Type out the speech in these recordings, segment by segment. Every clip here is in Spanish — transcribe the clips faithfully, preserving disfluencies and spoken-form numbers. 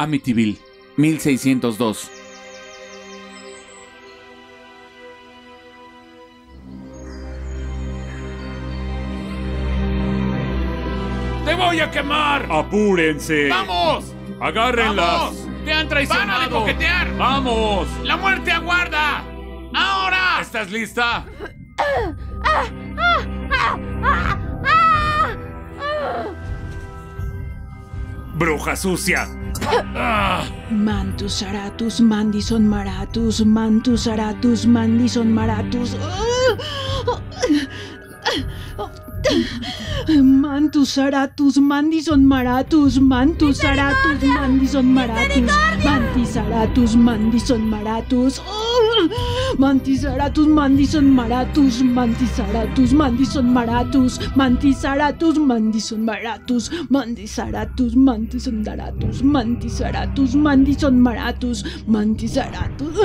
Amityville, mil seiscientos dos. ¡Te voy a quemar! ¡Apúrense! ¡Vamos! ¡Agárrenlas! ¡Vamos! ¡Te han traicionado! ¡Para de coquetear! ¡Vamos! ¡La muerte aguarda! ¡Ahora! ¿Estás lista? ¡Bruja sucia! ¡Ah! Mantus Aratus, Mandison Maratus, Mantus Aratus, Mandison Maratus. Mantus Aratus, Mandison Maratus, Mantus Aratus, Mandison Maratus, Mantis Aratus, Mandison Maratus. Mantis Aratus, Mandison Maratus, Mantis Aratus, Mandison Maratus, Mantis Aratus, Mandison Maratus, Mantis Aratus, Mandison Maratus, Mantis Aratus, Mandison Maratus, Mantis Aratus.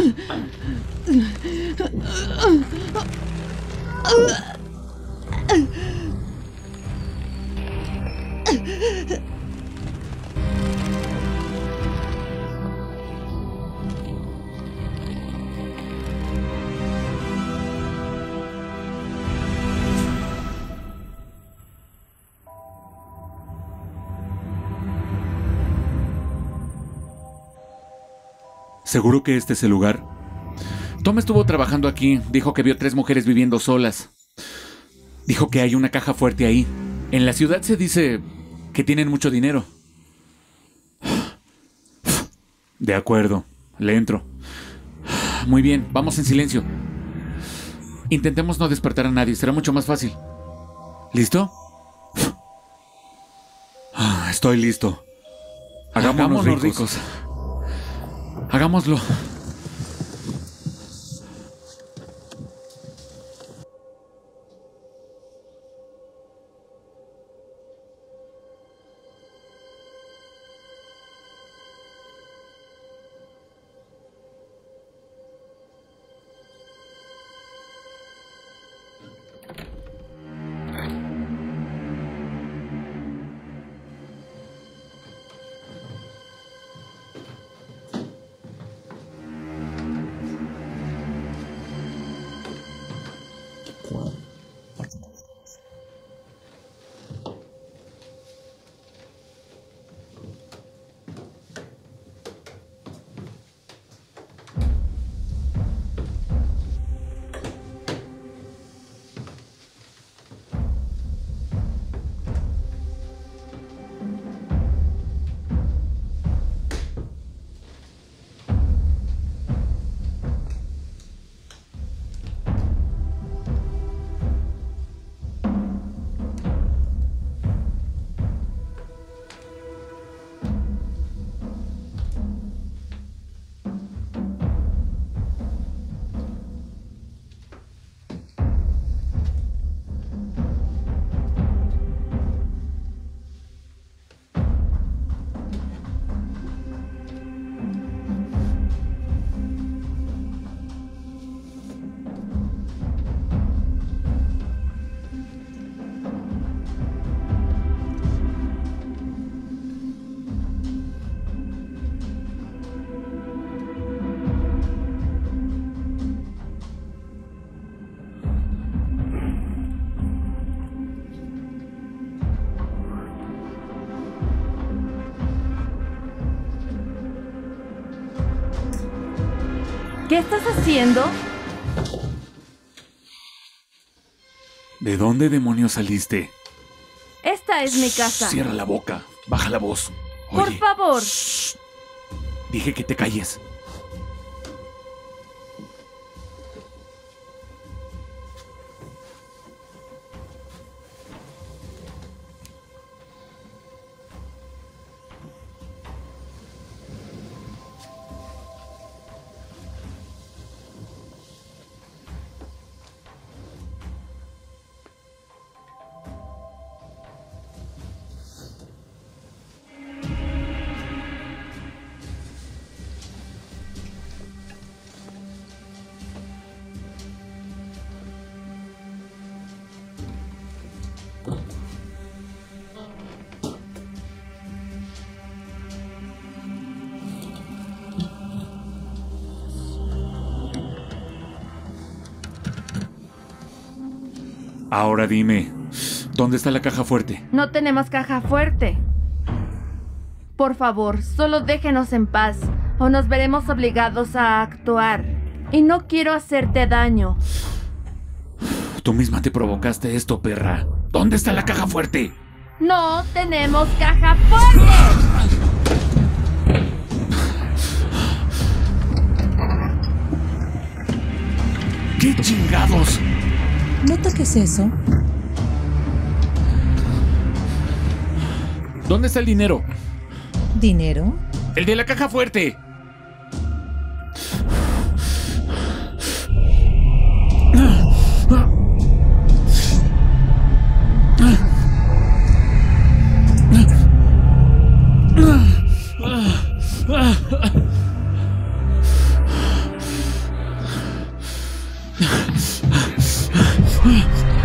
¿Seguro que este es el lugar? Tom estuvo trabajando aquí. Dijo que vio tres mujeres viviendo solas. Dijo que hay una caja fuerte ahí. En la ciudad se dice que tienen mucho dinero. De acuerdo, le entro. Muy bien, vamos en silencio. Intentemos no despertar a nadie, será mucho más fácil. ¿Listo? Estoy listo. Hagámonos, Hagámonos ricos. ricos. Hagámoslo. ¿Qué estás haciendo? ¿De dónde demonios saliste? Esta es mi casa. Cierra la boca, baja la voz. Oye, por favor. Shh. Dije que te calles. Ahora dime, ¿dónde está la caja fuerte? No tenemos caja fuerte. Por favor, solo déjenos en paz o nos veremos obligados a actuar. Y no quiero hacerte daño. Tú misma te provocaste esto, perra. ¿Dónde está la caja fuerte? ¡No tenemos caja fuerte! ¡Qué chingados! ¿No toques eso? ¿Dónde está el dinero? ¿Dinero? ¡El de la caja fuerte!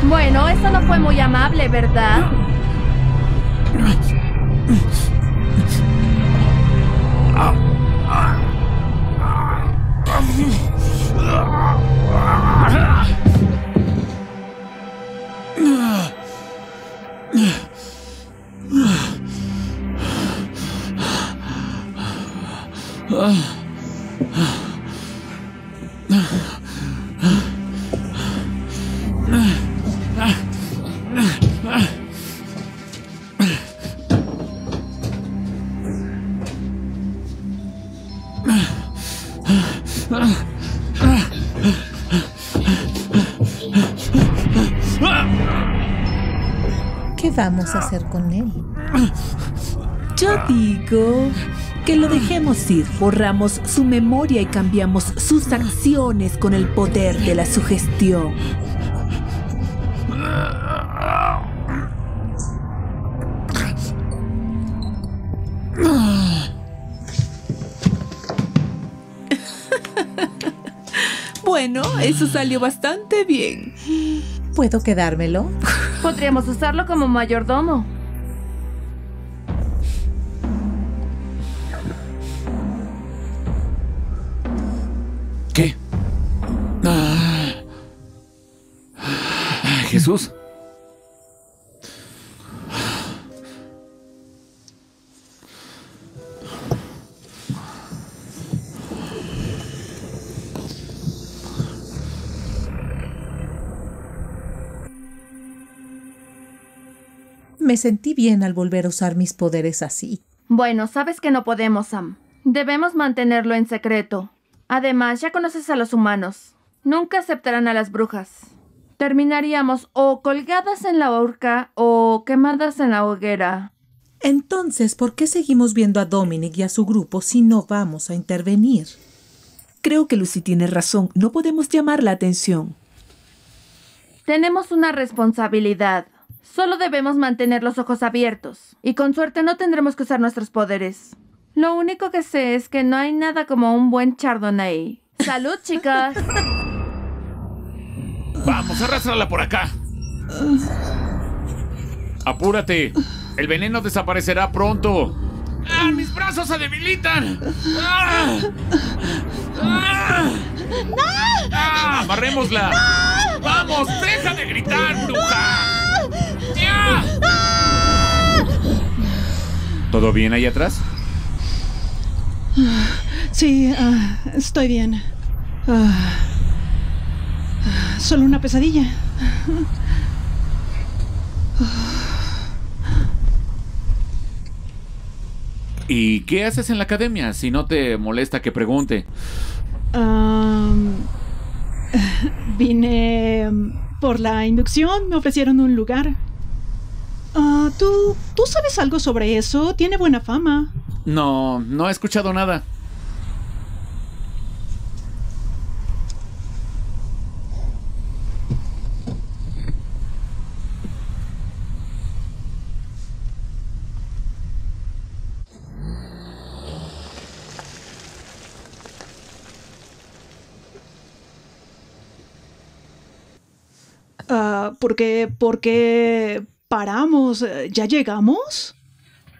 Bueno, eso no fue muy amable, ¿verdad? ¿Qué vamos a hacer con él? Yo digo que lo dejemos ir, borramos su memoria y cambiamos sus acciones con el poder de la sugestión. Bueno, eso salió bastante bien. ¿Puedo quedármelo? Podríamos usarlo como mayordomo. ¿Qué? Ah. Ah, ¿Jesús? Me sentí bien al volver a usar mis poderes así. Bueno, sabes que no podemos, Sam. Debemos mantenerlo en secreto. Además, ya conoces a los humanos. Nunca aceptarán a las brujas. Terminaríamos o colgadas en la horca o quemadas en la hoguera. Entonces, ¿por qué seguimos viendo a Dominic y a su grupo si no vamos a intervenir? Creo que Lucy tiene razón. No podemos llamar la atención. Tenemos una responsabilidad. Solo debemos mantener los ojos abiertos, y con suerte no tendremos que usar nuestros poderes. Lo único que sé es que no hay nada como un buen chardonnay. ¡Salud, chicas! ¡Vamos, arrástrala por acá! ¡Apúrate! ¡El veneno desaparecerá pronto! ¡Ah, mis brazos se debilitan! ¡Ah! ¡Ah! ¡No! ¡Ah, amarrémosla! ¡No! ¡Vamos, deja de gritar, bruja! ¿Todo bien ahí atrás? Sí, uh, estoy bien. Uh, uh, solo una pesadilla. Uh. ¿Y qué haces en la academia? Si no te molesta que pregunte. Um, vine por la inducción, me ofrecieron un lugar. Uh, ¿tú, ¿Tú sabes algo sobre eso? Tiene buena fama. No, no he escuchado nada. Uh, ¿Por qué? ¿Por qué...? ¿Paramos? ¿Ya llegamos?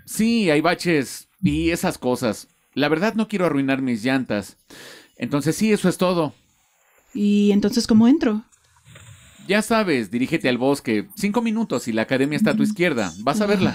Sí, hay baches y esas cosas. La verdad no quiero arruinar mis llantas. Entonces sí, eso es todo. ¿Y entonces cómo entro? Ya sabes, dirígete al bosque. Cinco minutos y la academia está a tu izquierda. Vas a verla.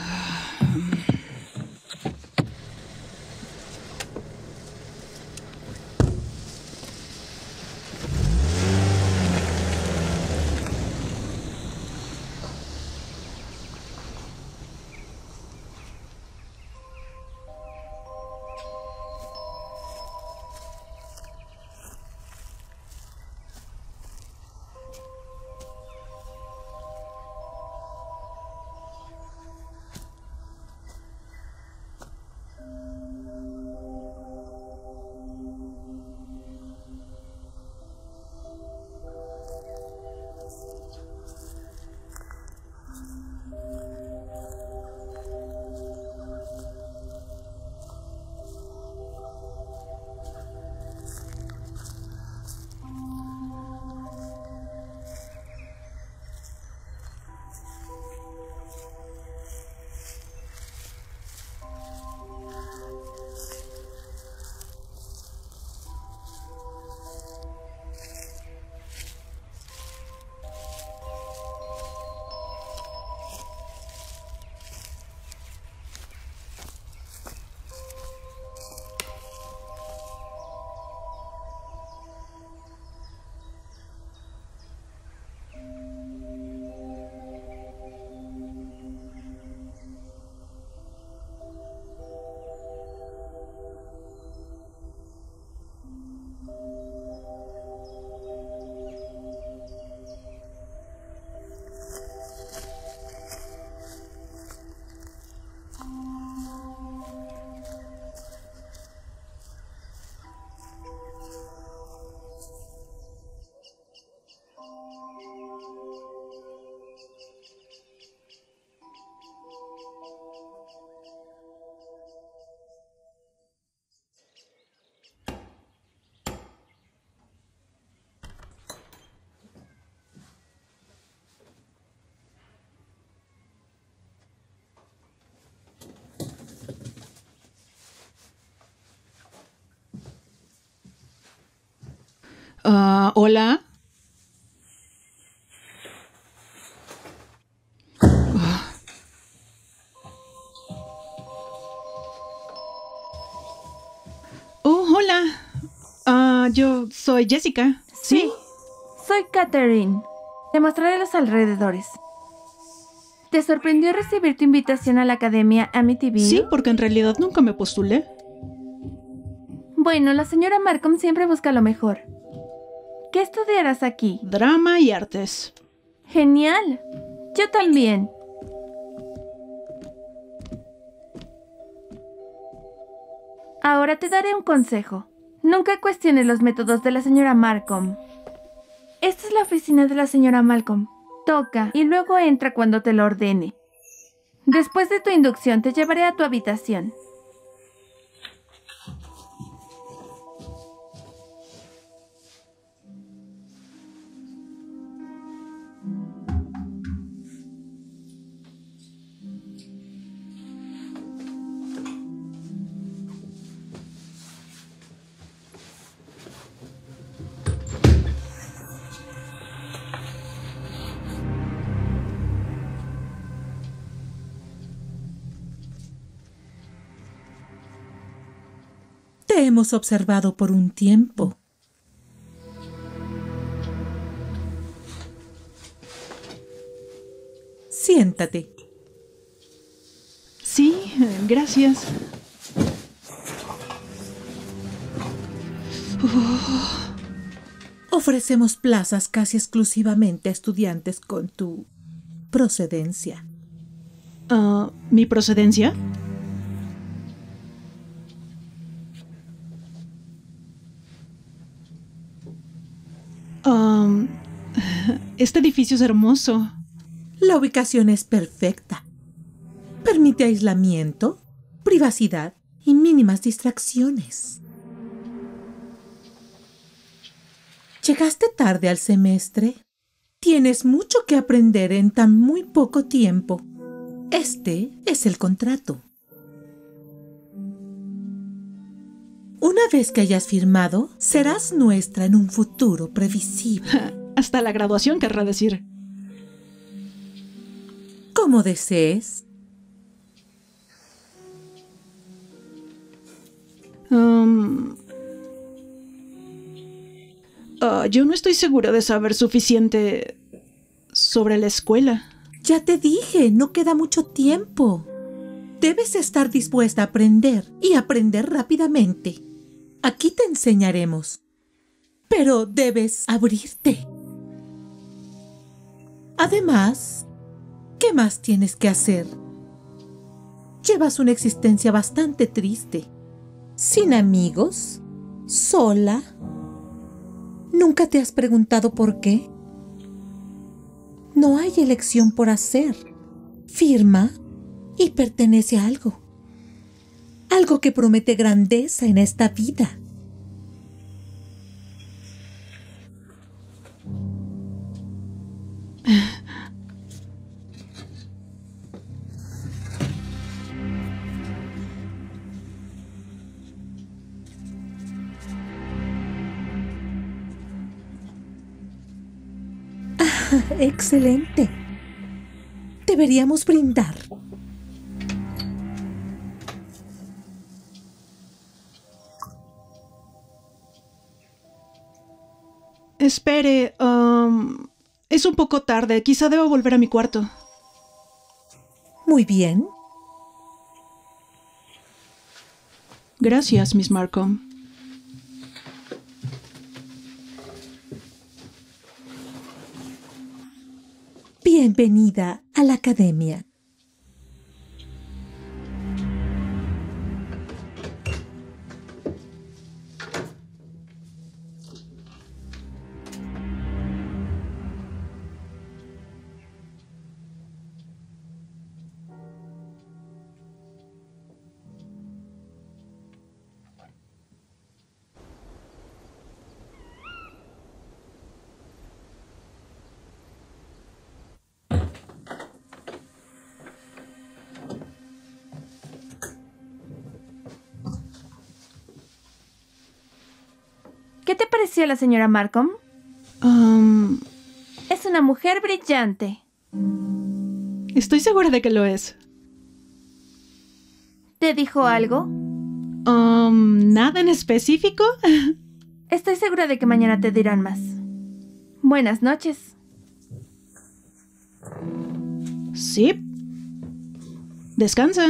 Uh, Hola. Uh. Oh, hola. Uh, yo soy Jessica. Sí. Sí. Soy Catherine. Te mostraré los alrededores. ¿Te sorprendió recibir tu invitación a la Academia Amityville? Sí, porque en realidad nunca me postulé. Bueno, la señora Markham siempre busca lo mejor. ¿Qué estudiarás aquí? Drama y artes. Genial. Yo también. Ahora te daré un consejo. Nunca cuestiones los métodos de la señora Markham. Esta es la oficina de la señora Malcolm. Toca y luego entra cuando te lo ordene. Después de tu inducción te llevaré a tu habitación. Hemos observado por un tiempo. Siéntate. Sí, gracias. Oh. Ofrecemos plazas casi exclusivamente a estudiantes con tu procedencia. Uh, ¿Mi procedencia? Este edificio es hermoso. La ubicación es perfecta. Permite aislamiento, privacidad y mínimas distracciones. ¿Llegaste tarde al semestre? Tienes mucho que aprender en tan muy poco tiempo. Este es el contrato. Una vez que hayas firmado, serás nuestra en un futuro previsible. Hasta la graduación, querrá decir. Como desees. Um... Uh, yo no estoy segura de saber suficiente sobre la escuela. Ya te dije, no queda mucho tiempo. Debes estar dispuesta a aprender y aprender rápidamente. Aquí te enseñaremos, pero debes abrirte. Además, ¿qué más tienes que hacer? Llevas una existencia bastante triste, sin amigos, sola. ¿Nunca te has preguntado por qué? No hay elección por hacer. Firma y pertenece a algo. Algo que promete grandeza en esta vida. Excelente. Deberíamos brindar. Espere, um, es un poco tarde. Quizá debo volver a mi cuarto. Muy bien. Gracias, Miss Markham. Bienvenida a la academia. ¿Pareció la señora Markham? Um, es una mujer brillante. Estoy segura de que lo es. ¿Te dijo algo? Um, ¿Nada en específico? Estoy segura de que mañana te dirán más. Buenas noches. Sí. Descansa.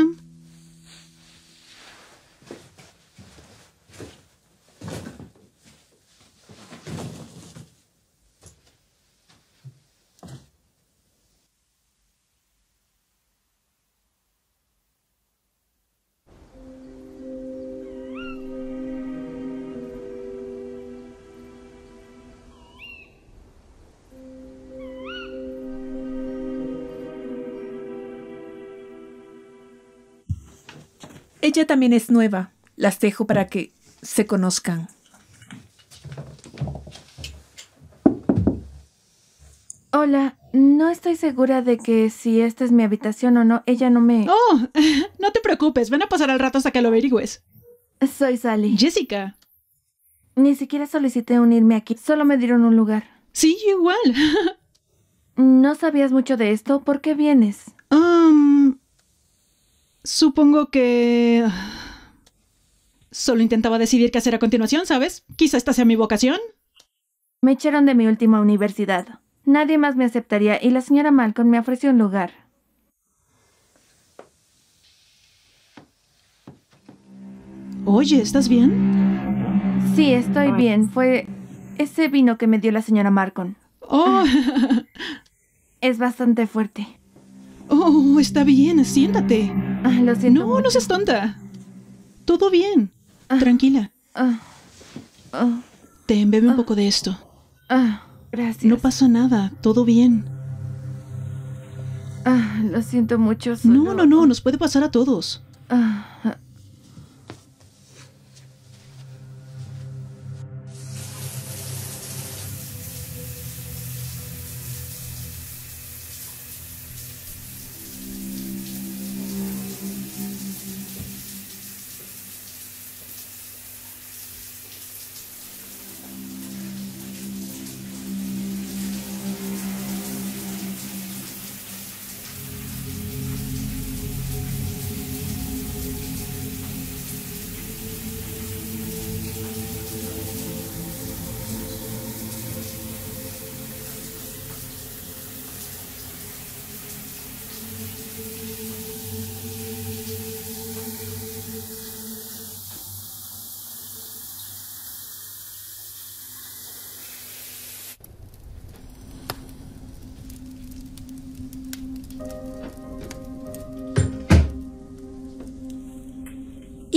Ella también es nueva. Las dejo para que se conozcan. Hola, no estoy segura de que si esta es mi habitación o no. Ella no me... Oh, no te preocupes. Ven a pasar al rato hasta que lo averigües. Soy Sally. Jessica. Ni siquiera solicité unirme aquí. Solo me dieron un lugar. Sí, igual. ¿No sabías mucho de esto? ¿Por qué vienes? Um... Supongo que... Solo intentaba decidir qué hacer a continuación, ¿sabes? Quizá esta sea mi vocación. Me echaron de mi última universidad. Nadie más me aceptaría y la señora Malcolm me ofreció un lugar. Oye, ¿estás bien? Sí, estoy bien. Fue ese vino que me dio la señora Malcolm. Oh. Es bastante fuerte. Oh, está bien. Siéntate. Ah, lo siento. No, mucho. No seas tonta. Todo bien. Ah, Tranquila. Ah, ah, Te embebe ah, un poco de esto. Ah, gracias. No pasa nada. Todo bien. Ah, lo siento mucho. Solo... No, no, no. Nos puede pasar a todos. Ah, ah.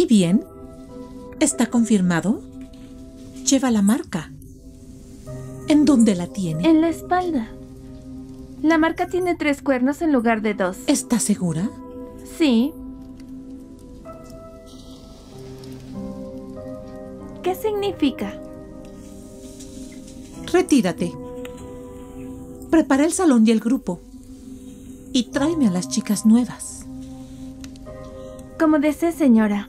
¿Y bien? ¿Está confirmado? Lleva la marca. ¿En dónde la tiene? En la espalda. La marca tiene tres cuernos en lugar de dos. ¿Estás segura? Sí. ¿Qué significa? Retírate. Prepara el salón y el grupo. Y tráeme a las chicas nuevas. Como desee, señora.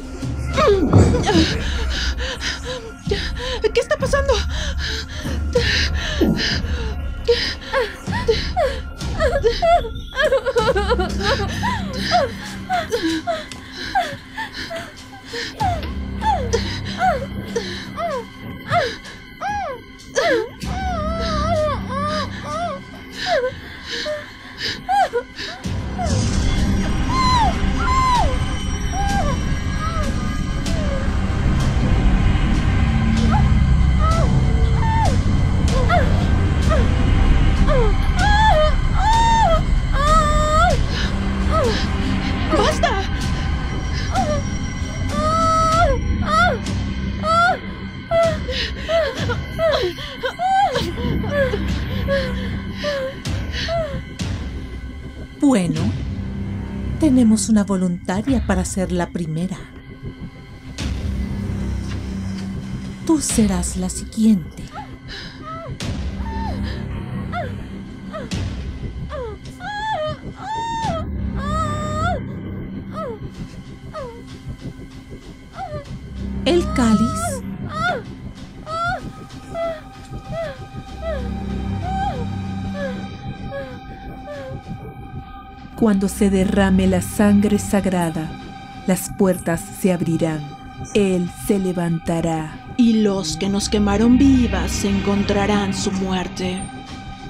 Bueno, tenemos una voluntaria para ser la primera. Tú serás la siguiente. El cáliz. Cuando se derrame la sangre sagrada, las puertas se abrirán. Él se levantará. Y los que nos quemaron vivas encontrarán su muerte.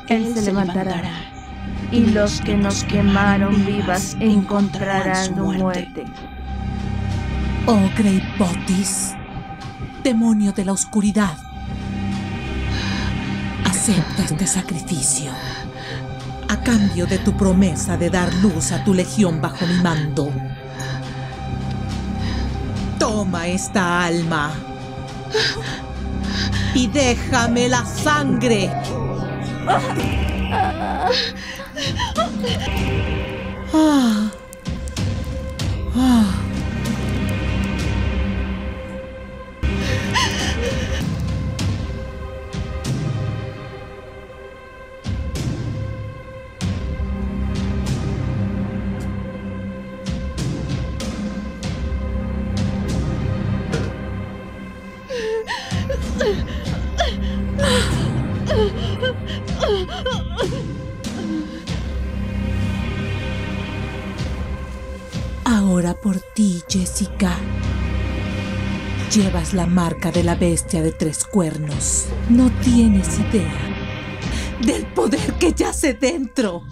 Él, Él se, se levantará. levantará. Y, y los que nos quemaron vivas encontrarán su muerte. muerte. Oh, Grey Botis, demonio de la oscuridad, acepta este sacrificio. A cambio de tu promesa de dar luz a tu legión bajo mi mando. Toma esta alma y déjame la sangre. Ah. Ah. Ahora por ti, Jessica. Llevas la marca de la bestia de tres cuernos. No tienes idea del poder que yace dentro.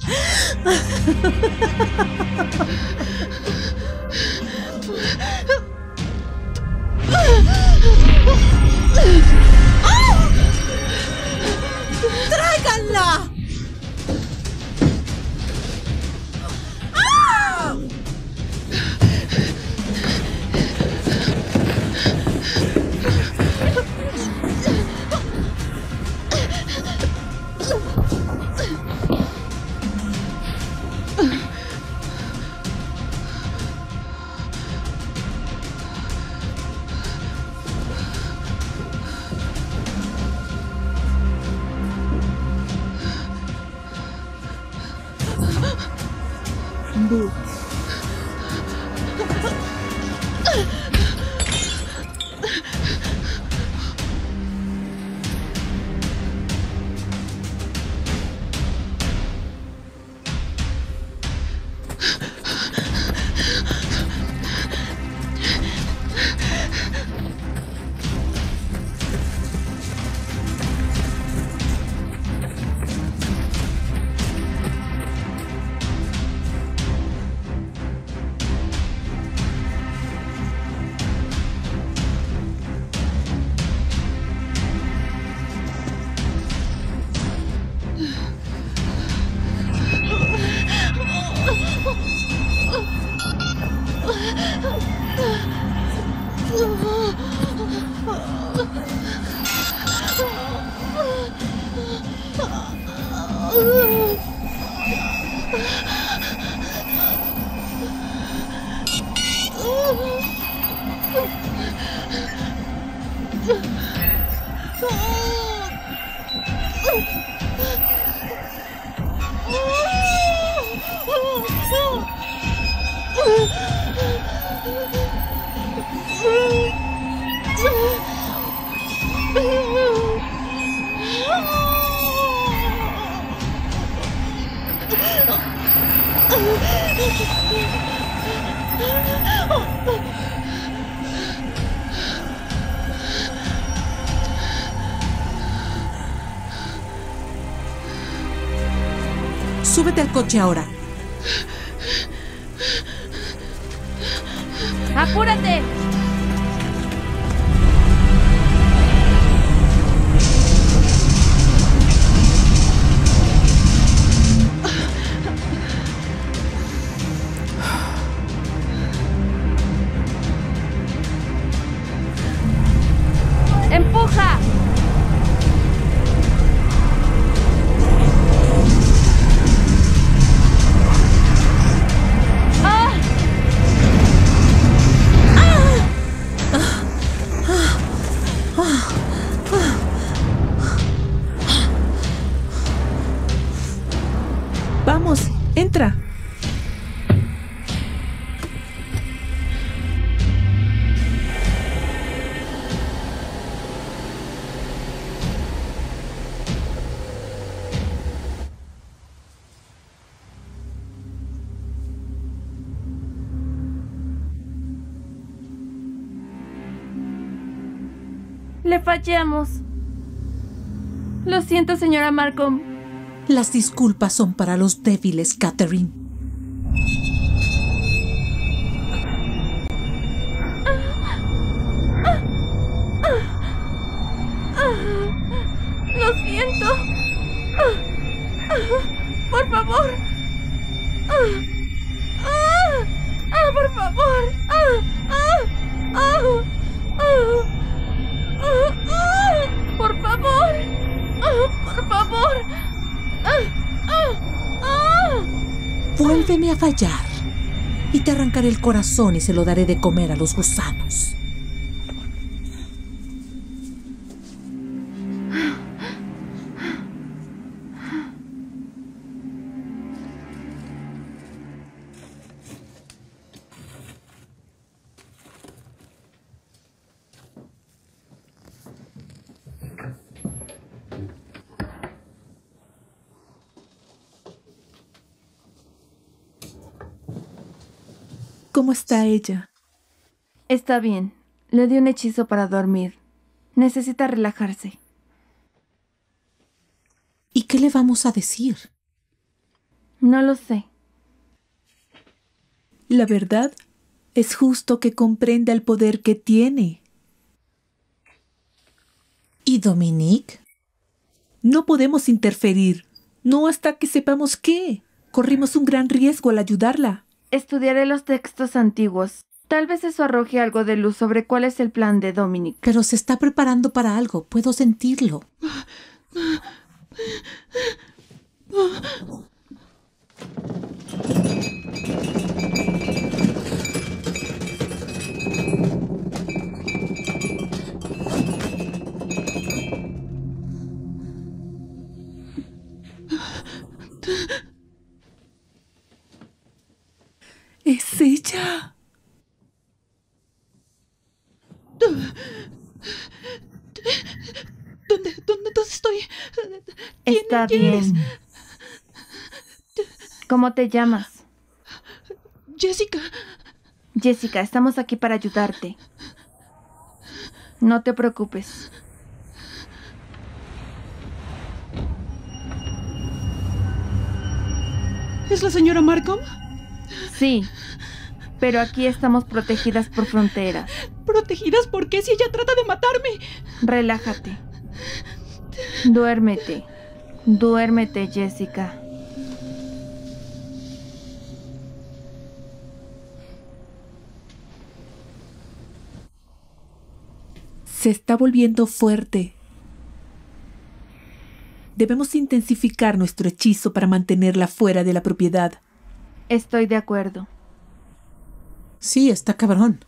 ¡Tráiganla! ¡Ah! mundo. Súbete al coche ahora. ¡Apúrate! Le fallamos. Lo siento, señora Markham. Las disculpas son para los débiles, Catherine. Lo siento. Por favor. Por favor. Por favor, por favor. Vuélveme a fallar y te arrancaré el corazón y se lo daré de comer a los gusanos. ¿Cómo está ella? Está bien. Le di un hechizo para dormir. Necesita relajarse. ¿Y qué le vamos a decir? No lo sé. La verdad, es justo que comprenda el poder que tiene. ¿Y Dominique? No podemos interferir. No hasta que sepamos qué. Corrimos un gran riesgo al ayudarla. Estudiaré los textos antiguos. Tal vez eso arroje algo de luz sobre cuál es el plan de Dominique. Pero se está preparando para algo. Puedo sentirlo. ¿Dónde, dónde, dónde estoy? ¿Quién, Está ¿quién bien. eres? ¿Cómo te llamas? Jessica. Jessica, estamos aquí para ayudarte. No te preocupes. ¿Es la señora Markham? Sí, pero aquí estamos protegidas por fronteras. ¿Protegidas por qué si ella trata de matarme? Relájate. Duérmete. Duérmete, Jessica. Se está volviendo fuerte. Debemos intensificar nuestro hechizo para mantenerla fuera de la propiedad. Estoy de acuerdo. Sí, está cabrón.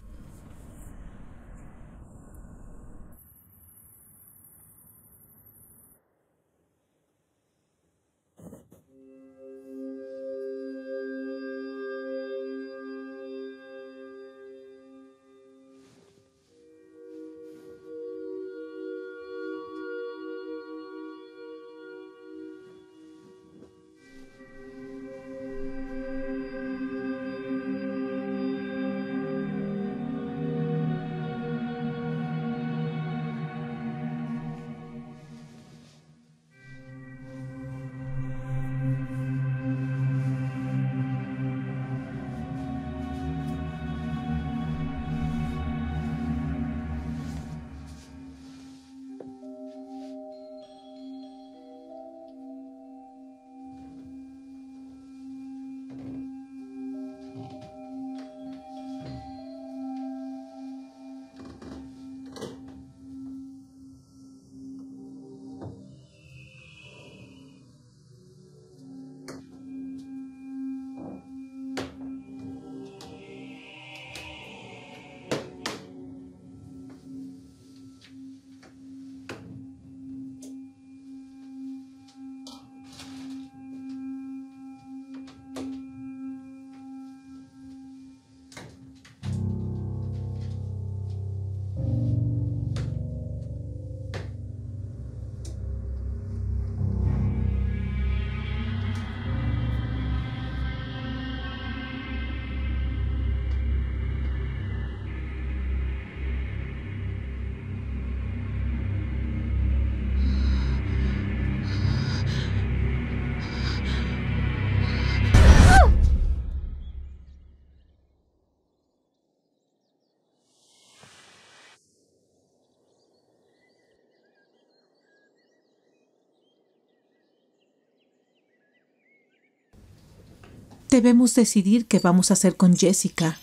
Debemos decidir qué vamos a hacer con Jessica.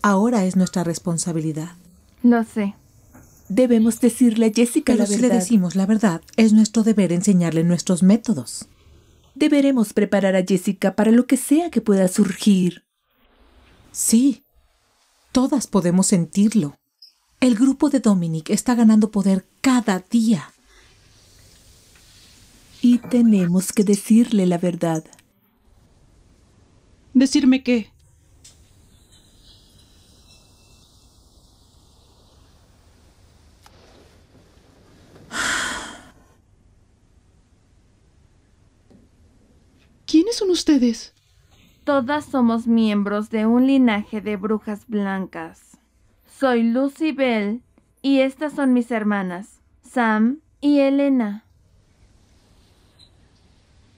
Ahora es nuestra responsabilidad. Lo sé. Debemos decirle a Jessica la verdad. Pero si le decimos la verdad, es nuestro deber enseñarle nuestros métodos. Deberemos preparar a Jessica para lo que sea que pueda surgir. Sí, todas podemos sentirlo. El grupo de Dominique está ganando poder cada día. Y tenemos que decirle la verdad. ¿Decirme qué? ¿Quiénes son ustedes? Todas somos miembros de un linaje de brujas blancas. Soy Lucy Bell y estas son mis hermanas, Sam y Elena.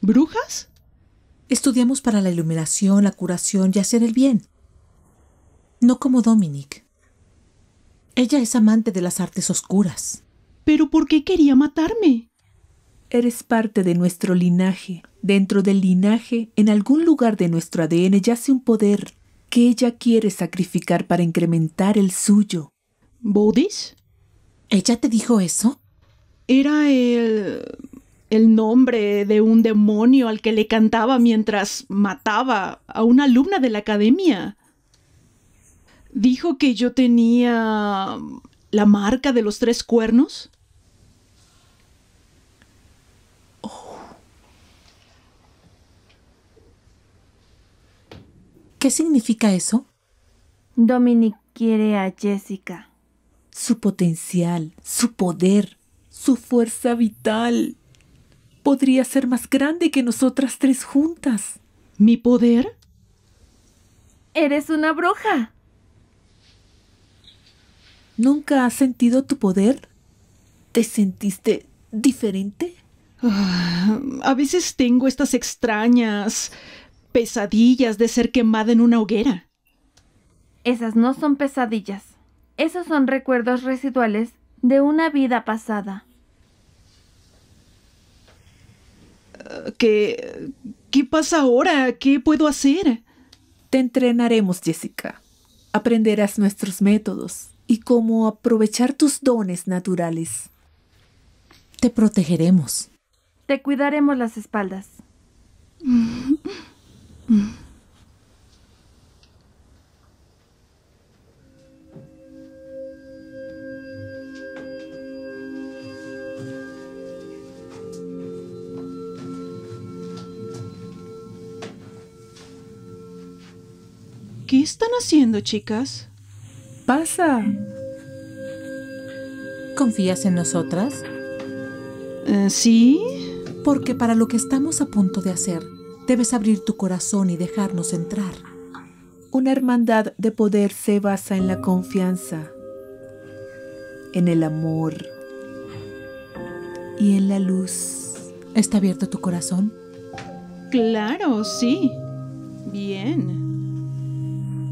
¿Brujas? Estudiamos para la iluminación, la curación y hacer el bien. No como Dominique. Ella es amante de las artes oscuras. ¿Pero por qué quería matarme? Eres parte de nuestro linaje. Dentro del linaje, en algún lugar de nuestro A D N, yace un poder que ella quiere sacrificar para incrementar el suyo. ¿Botis? ¿Ella te dijo eso? Era el... el nombre de un demonio al que le cantaba mientras mataba a una alumna de la academia. Dijo que yo tenía la marca de los tres cuernos. Oh. ¿Qué significa eso? Dominique quiere a Jessica. su potencial, su poder, su fuerza vital. Podría ser más grande que nosotras tres juntas. ¿Mi poder? Eres una bruja. ¿Nunca has sentido tu poder? ¿Te sentiste diferente? Uh, a veces tengo estas extrañas pesadillas de ser quemada en una hoguera. Esas no son pesadillas. Esos son recuerdos residuales de una vida pasada. Uh, ¿qué, ¿Qué pasa ahora? ¿Qué puedo hacer? Te entrenaremos, Jessica. Aprenderás nuestros métodos y cómo aprovechar tus dones naturales. Te protegeremos. Te cuidaremos las espaldas. ¿Qué están haciendo, chicas? Pasa. ¿Confías en nosotras? Uh, sí. Porque para lo que estamos a punto de hacer, debes abrir tu corazón y dejarnos entrar. Una hermandad de poder se basa en la confianza, en el amor y en la luz. ¿Está abierto tu corazón? Claro, sí. Bien.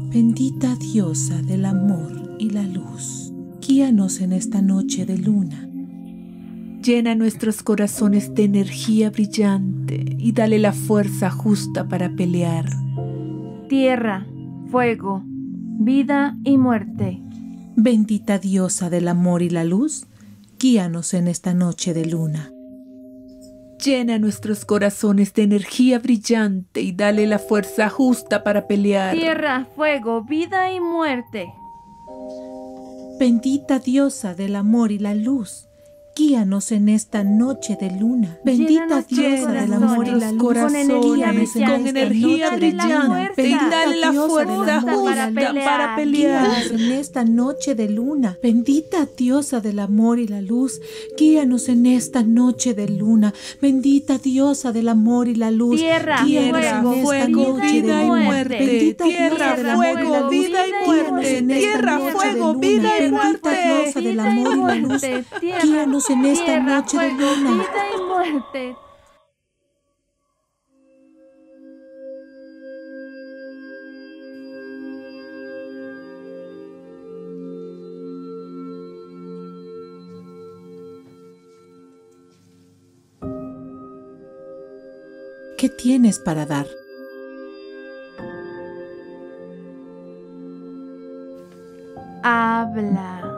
Bendita diosa del amor y la luz, guíanos en esta noche de luna. Llena nuestros corazones de energía brillante y dale la fuerza justa para pelear. Tierra, fuego, vida y muerte. Bendita diosa del amor y la luz, guíanos en esta noche de luna. Llena nuestros corazones de energía brillante y dale la fuerza justa para pelear. Tierra, fuego, vida y muerte. Bendita diosa del amor y la luz, guíanos en esta noche de luna. Bendita diosa del amor y la luz, con energía brillante, y dale la fuerza justa para pelear. Guíanos en esta noche de luna. Bendita diosa del amor y la luz, guíanos en esta noche de luna. Bendita diosa del amor y la luz, guíanos en esta noche de luna. Bendita diosa del amor y la luz, tierra, fuego, vida y muerte. Bendita diosa del amor y la luz, guíanos en esta Tierra, noche de luna. Vida y muerte. ¿Qué tienes para dar? Habla.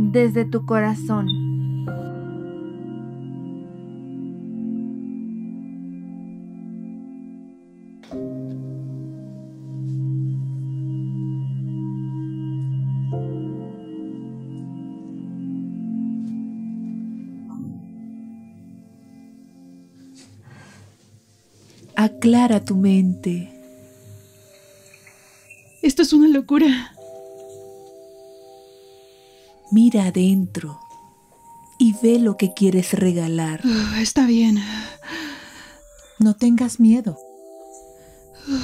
Desde tu corazón. Aclara tu mente. Esto es una locura. Mira adentro y ve lo que quieres regalar. Uh, está bien. No tengas miedo. Uh.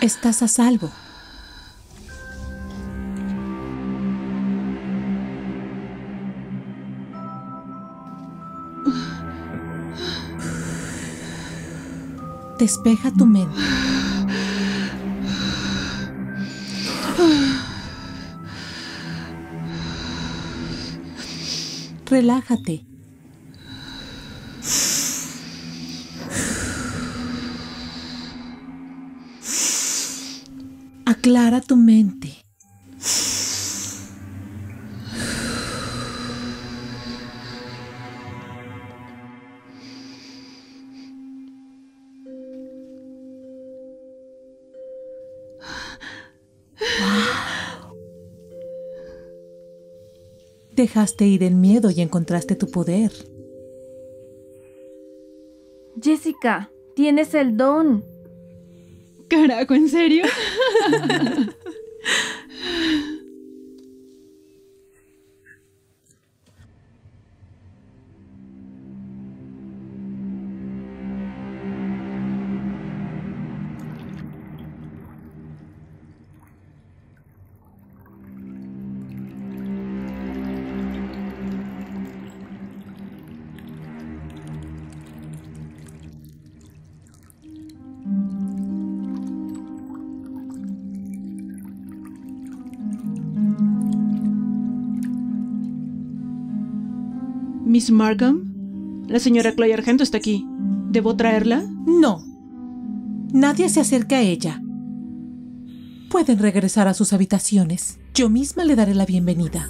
Estás a salvo. Uh. Despeja tu mente. Relájate. Aclara tu mente. Dejaste ir el miedo y encontraste tu poder. Jessica, tienes el don. Carajo, ¿en serio? Miss Markham, la señora Chloe Argento está aquí. ¿Debo traerla? No. Nadie se acerca a ella. Pueden regresar a sus habitaciones. Yo misma le daré la bienvenida.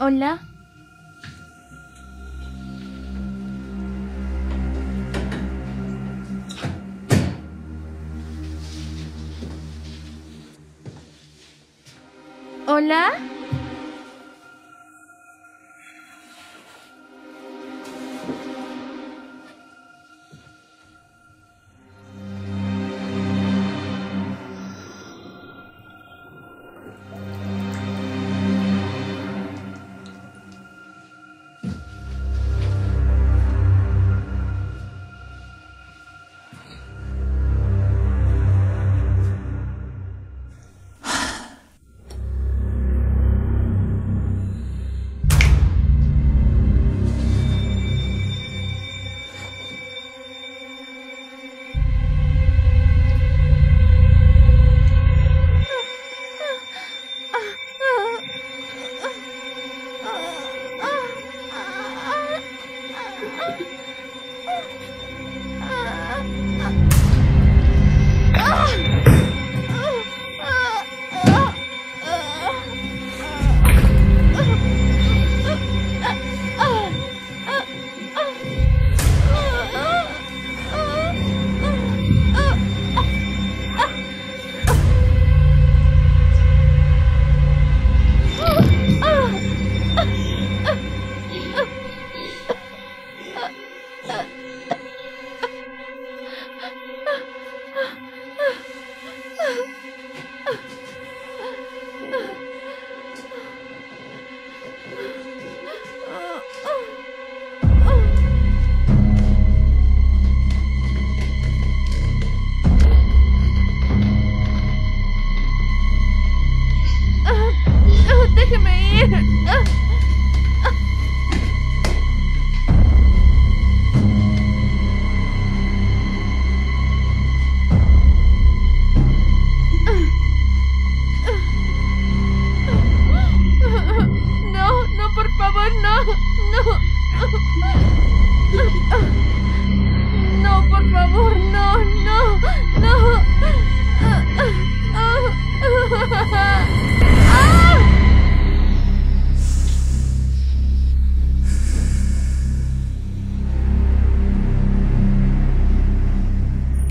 Hola. Hola.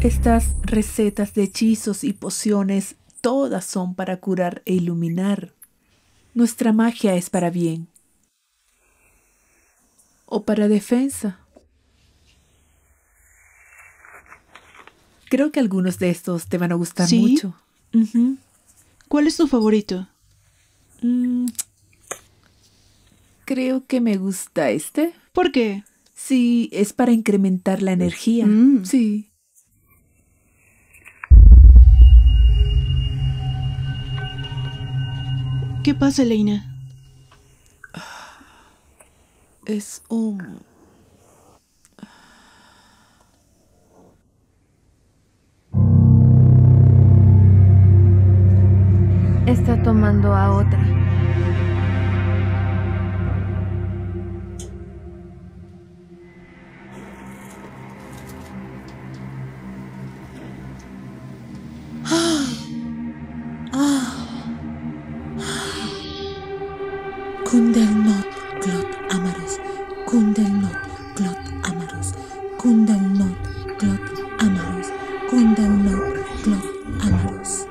Estas recetas de hechizos y pociones todas son para curar e iluminar. Nuestra magia es para bien. O para defensa. Creo que algunos de estos te van a gustar ¿Sí? mucho. Uh-huh. ¿Cuál es tu favorito? Mm, creo que me gusta este. ¿Por qué? Sí, es para incrementar la energía. Mm. Sí. ¿Qué pasa, Elena? Es un... Está tomando a otra. Kundelnot, Clot Amaros, Kundelnot, Clot Amaros, Kundelnot, Clot Amaros, Kundelnot, Clot Amaros.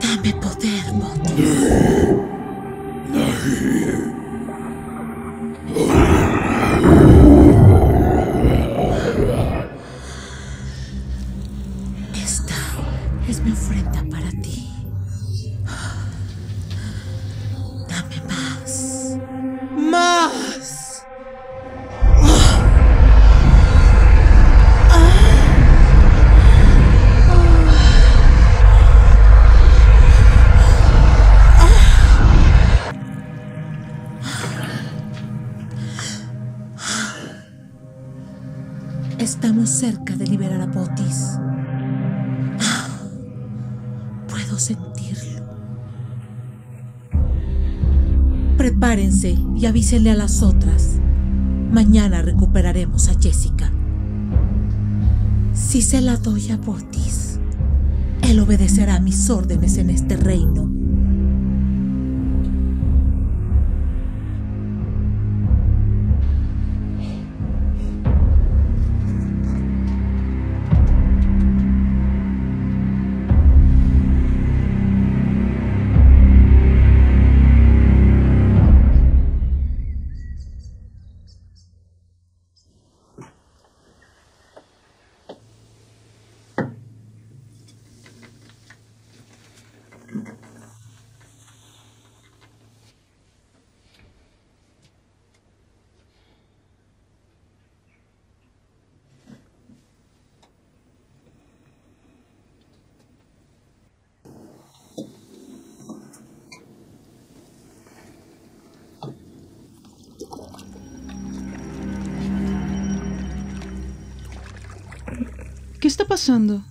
Dame poder, Botis. Estamos cerca de liberar a Botis. sentirlo. Prepárense y avísenle a las otras. Mañana recuperaremos a Jessica. Si se la doy a Botis, él obedecerá mis órdenes en este reino. ¿Qué está pasando?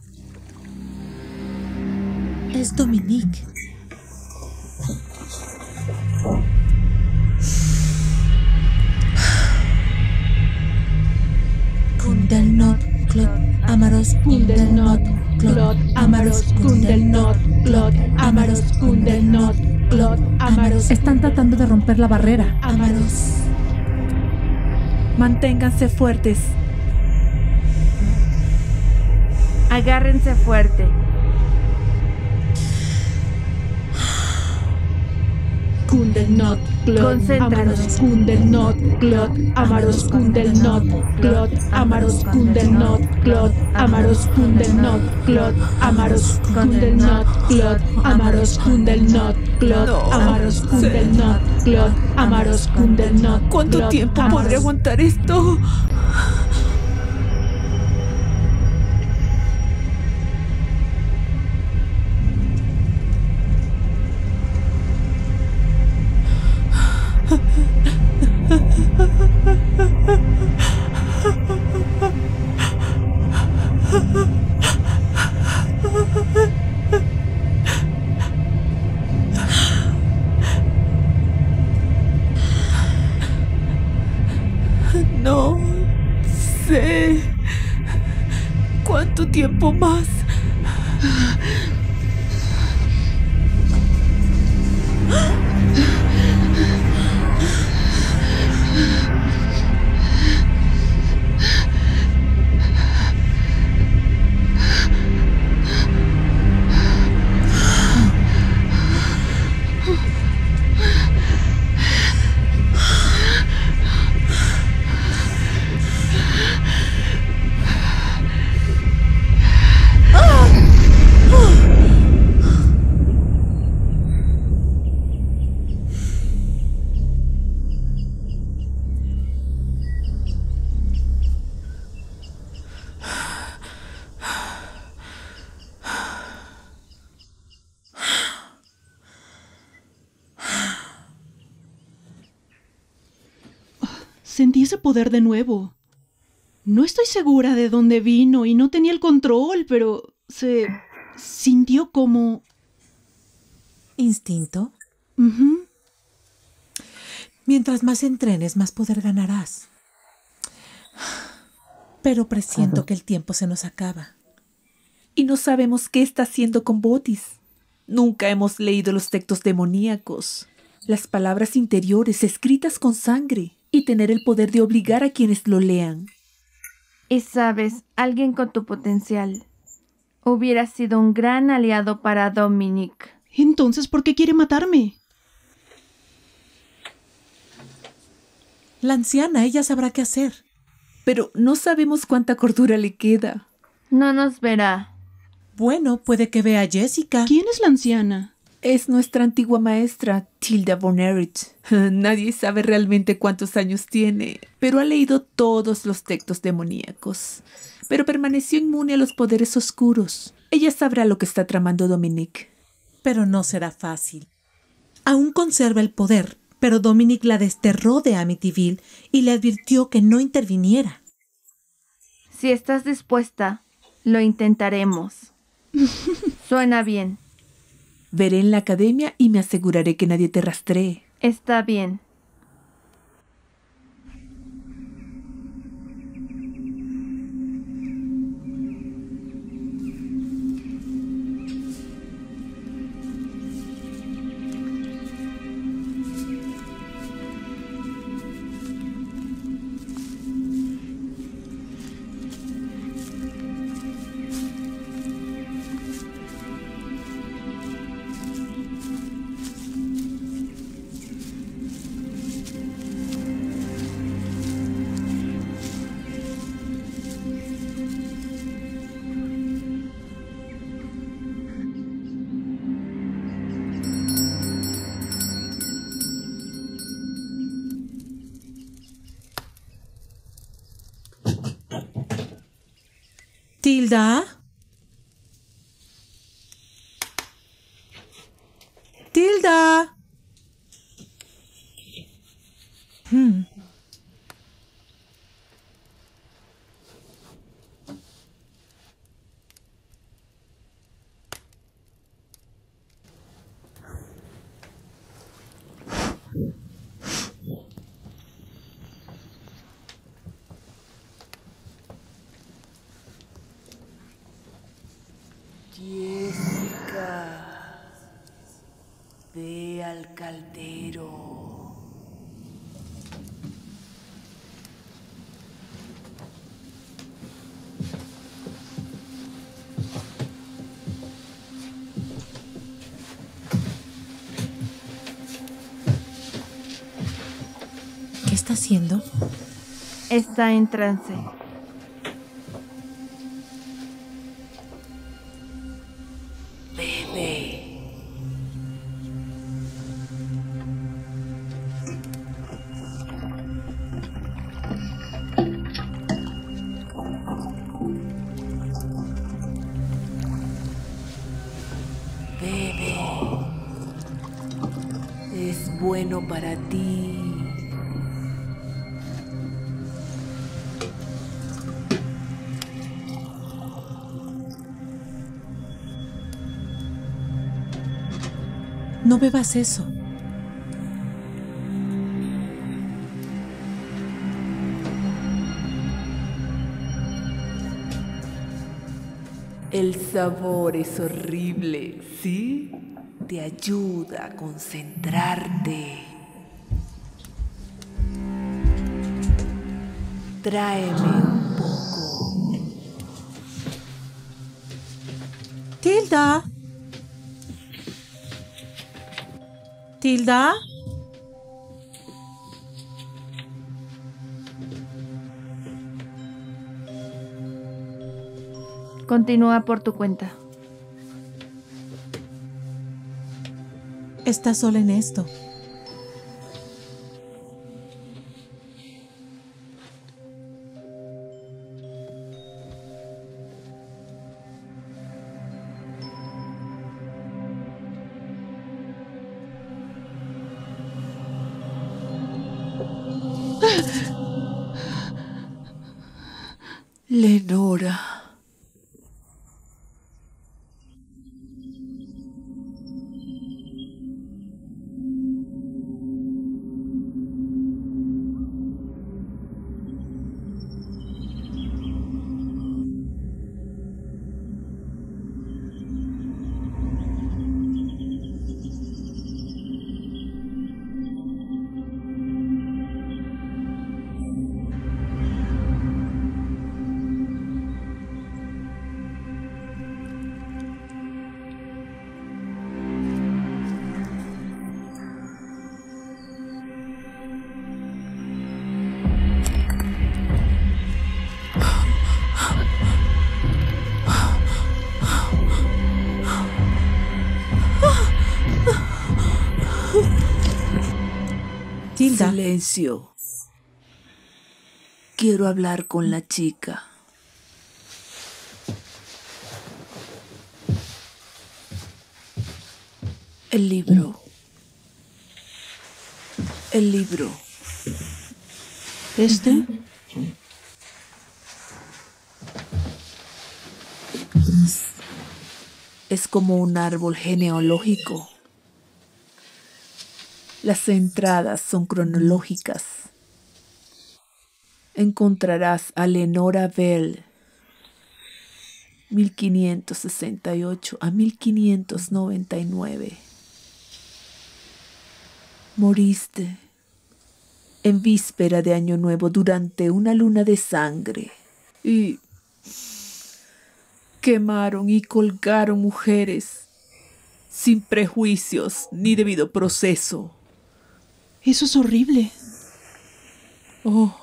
Es Dominique. Kundelnot, Clot, Amaros, Kundelnot, Clot, Amaros, Kundelnot, Clot, Amaros, Kundelnot, Clot, Amaros. Están tratando de romper la barrera. Amaros. Manténganse fuertes. Agárrense fuerte. Kundelnot, concéntranos. Kundelnot, Clot, Amaros, Kundelnot, Clot, Amaros, Kundelnot, Clot, Amaros, Kundelnot, Clot, Amaros, Kundelnot, Clot, Amaros, Kundelnot, Clot, Amaros, Kundelnot, Clot, Amaros, Kundelnot. ¿Cuánto tiempo podré aguantar esto? No sé cuánto tiempo más. Sentí ese poder de nuevo. No estoy segura de dónde vino y no tenía el control, pero se sintió como... ¿Instinto? Uh-huh. Mientras más entrenes, más poder ganarás. Pero presiento que el tiempo se nos acaba. Y no sabemos qué está haciendo con Botis. Nunca hemos leído los textos demoníacos, las palabras interiores escritas con sangre. Y tener el poder de obligar a quienes lo lean. Y sabes, alguien con tu potencial hubiera sido un gran aliado para Dominique. Entonces, ¿por qué quiere matarme? La anciana, ella sabrá qué hacer. Pero no sabemos cuánta cordura le queda. No nos verá. Bueno, puede que vea a Jessica. ¿Quién es la anciana? Es nuestra antigua maestra, Tilda Bonerich. Nadie sabe realmente cuántos años tiene, pero ha leído todos los textos demoníacos. Pero permaneció inmune a los poderes oscuros. Ella sabrá lo que está tramando Dominique. Pero no será fácil. Aún conserva el poder, pero Dominique la desterró de Amityville y le advirtió que no interviniera. Si estás dispuesta, lo intentaremos. Suena bien. Veré en la academia y me aseguraré que nadie te rastree. Está bien. Tilda. Tilda. Hmm. Caldero. ¿Qué está haciendo? Está en trance. Para ti. No bebas eso. El sabor es horrible, ¿sí? Te ayuda a concentrarte. Tráeme un poco. Tilda. Tilda. Continúa por tu cuenta. Estás sola en esto. Lenora. Silencio. Quiero hablar con la chica. El libro. El libro. ¿Este? es como un árbol genealógico. Las entradas son cronológicas. Encontrarás a Lenora Bell, mil quinientos sesenta y ocho a mil quinientos noventa y nueve. Moriste en víspera de Año Nuevo durante una luna de sangre y quemaron y colgaron mujeres sin prejuicios ni debido proceso. Eso es horrible. Oh.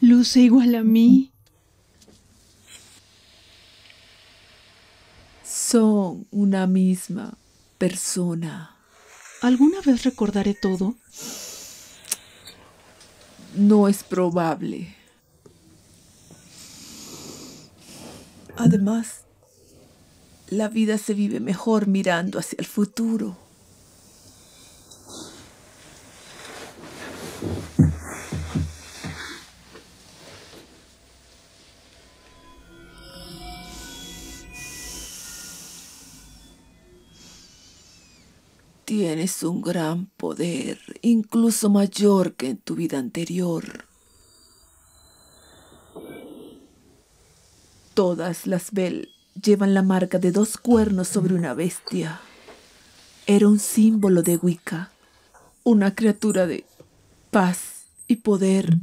Luce igual a mí. Son una misma persona. ¿Alguna vez recordaré todo? No es probable. Además, la vida se vive mejor mirando hacia el futuro. Tienes un gran poder, incluso mayor que en tu vida anterior. Todas las Bell llevan la marca de dos cuernos sobre una bestia. Era un símbolo de Wicca, una criatura de paz y poder.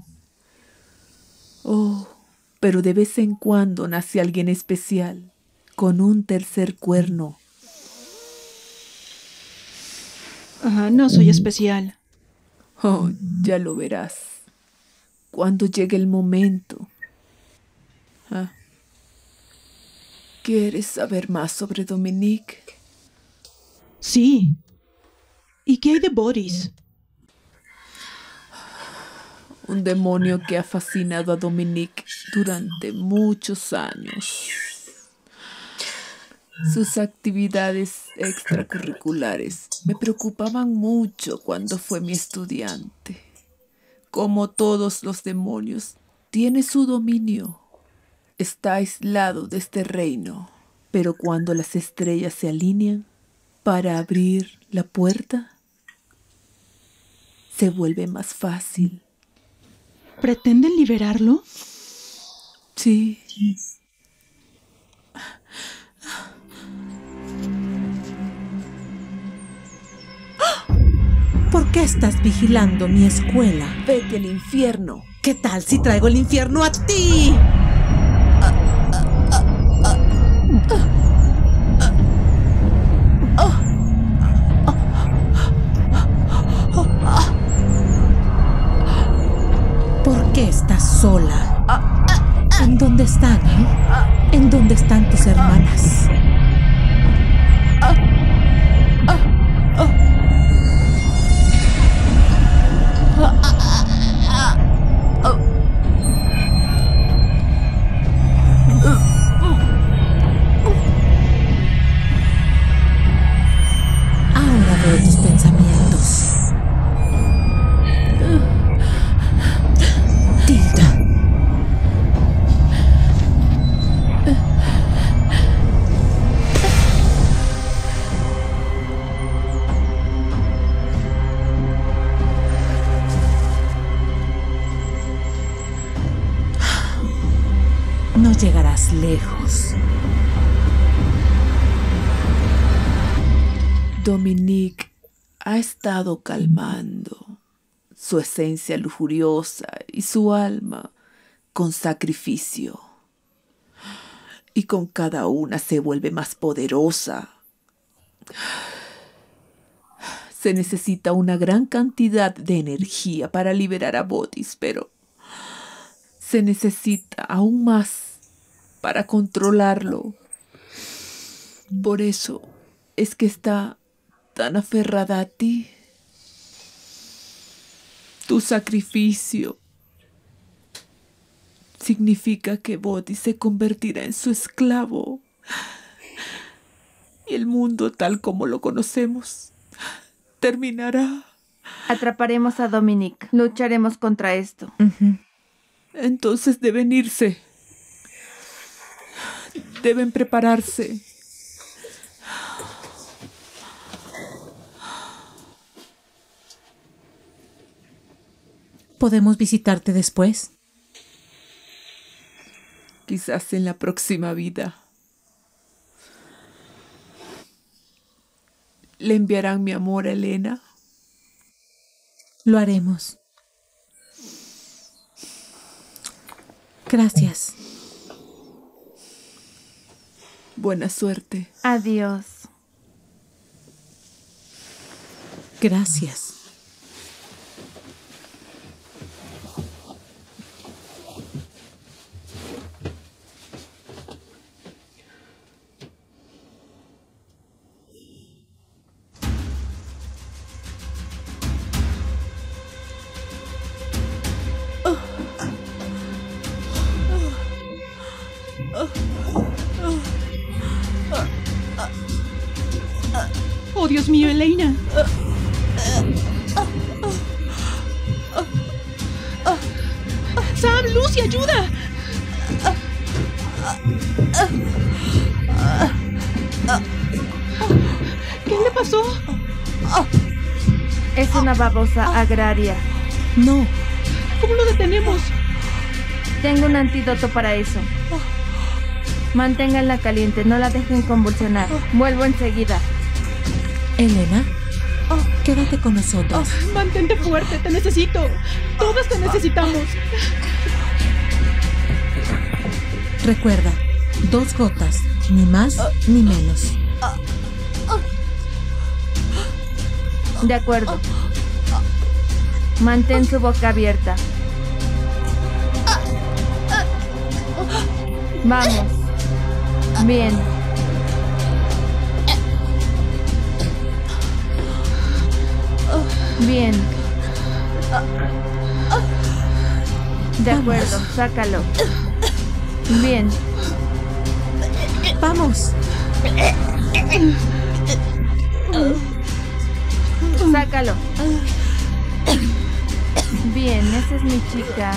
Oh, pero de vez en cuando nace alguien especial, con un tercer cuerno. Ajá, no soy especial. Oh, ya lo verás. Cuando llegue el momento. ¿Ah? ¿Quieres saber más sobre Dominique? Sí. ¿Y qué hay de Botis? Un demonio que ha fascinado a Dominique durante muchos años. Sus actividades extracurriculares me preocupaban mucho cuando fue mi estudiante. Como todos los demonios, tiene su dominio. Está aislado de este reino. Pero cuando las estrellas se alinean para abrir la puerta, se vuelve más fácil. ¿Pretenden liberarlo? Sí. ¿Por qué estás vigilando mi escuela? Vete al infierno. ¿Qué tal si traigo el infierno a ti? ¿Por qué estás sola? ¿En dónde están, eh? ¿En dónde están tus hermanas? Llegarás lejos. Dominique ha estado calmando su esencia lujuriosa y su alma con sacrificio. Y con cada una se vuelve más poderosa. Se necesita una gran cantidad de energía para liberar a Botis, pero se necesita aún más para controlarlo. Por eso es que está tan aferrada a ti. Tu sacrificio significa que Botis se convertirá en su esclavo. Y el mundo tal como lo conocemos terminará. Atraparemos a Dominique. Lucharemos contra esto. Uh-huh. Entonces deben irse. Deben prepararse. ¿Podemos visitarte después? Quizás en la próxima vida. ¿Le enviarán mi amor a Elena? Lo haremos. Gracias. Buena suerte. Adiós. Gracias. ¡Oh, Dios mío, Elena! ¡Sam, Lucy, ayuda! ¿Qué le pasó? Es una babosa agraria. No. ¿Cómo lo detenemos? Tengo un antídoto para eso. Manténganla caliente, no la dejen convulsionar. Vuelvo enseguida. Elena, oh, quédate con nosotros. Oh, mantente fuerte, te necesito. Todas te necesitamos. Recuerda, dos gotas, ni más ni menos. De acuerdo. Mantén su boca abierta. Vamos. Bien. Bien. De acuerdo, sácalo. Bien. Vamos. Sácalo. Bien, esa es mi chica.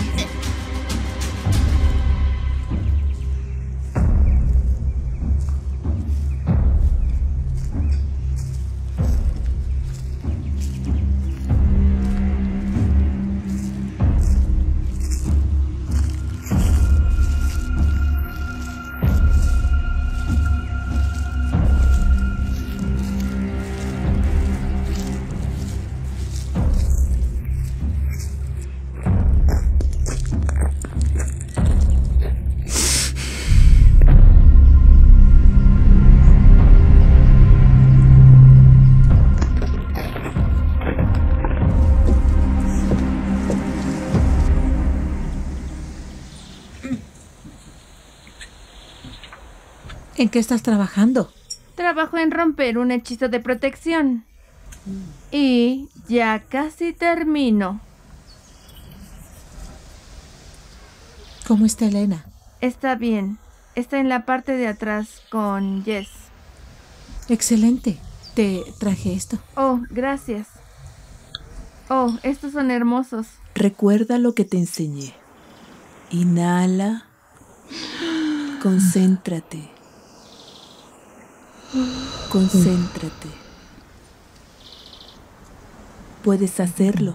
¿En qué estás trabajando? Trabajo en romper un hechizo de protección. Y ya casi termino. ¿Cómo está Elena? Está bien. Está en la parte de atrás con Jess. Excelente. Te traje esto. Oh, gracias. Oh, estos son hermosos. Recuerda lo que te enseñé. Inhala. Concéntrate. Concéntrate. Puedes hacerlo.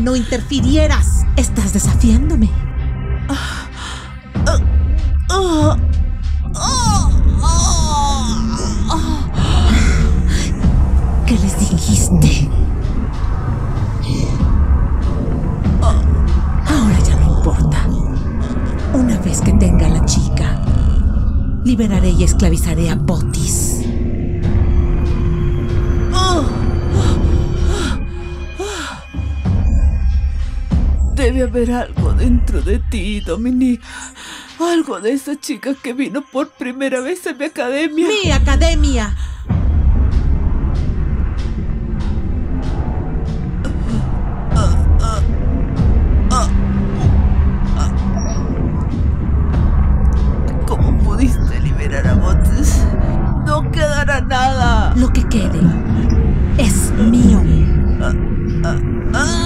¡No interfirieras! ¡Estás desafiándome! Oh, oh, liberaré y esclavizaré a Botis. Debe haber algo dentro de ti, Dominique. Algo de esa chica que vino por primera vez a mi academia. ¡Mi academia! ¿Cómo pudiste liberar a Botis? ¡No quedará nada! Lo que quede es mío. Ah, ah.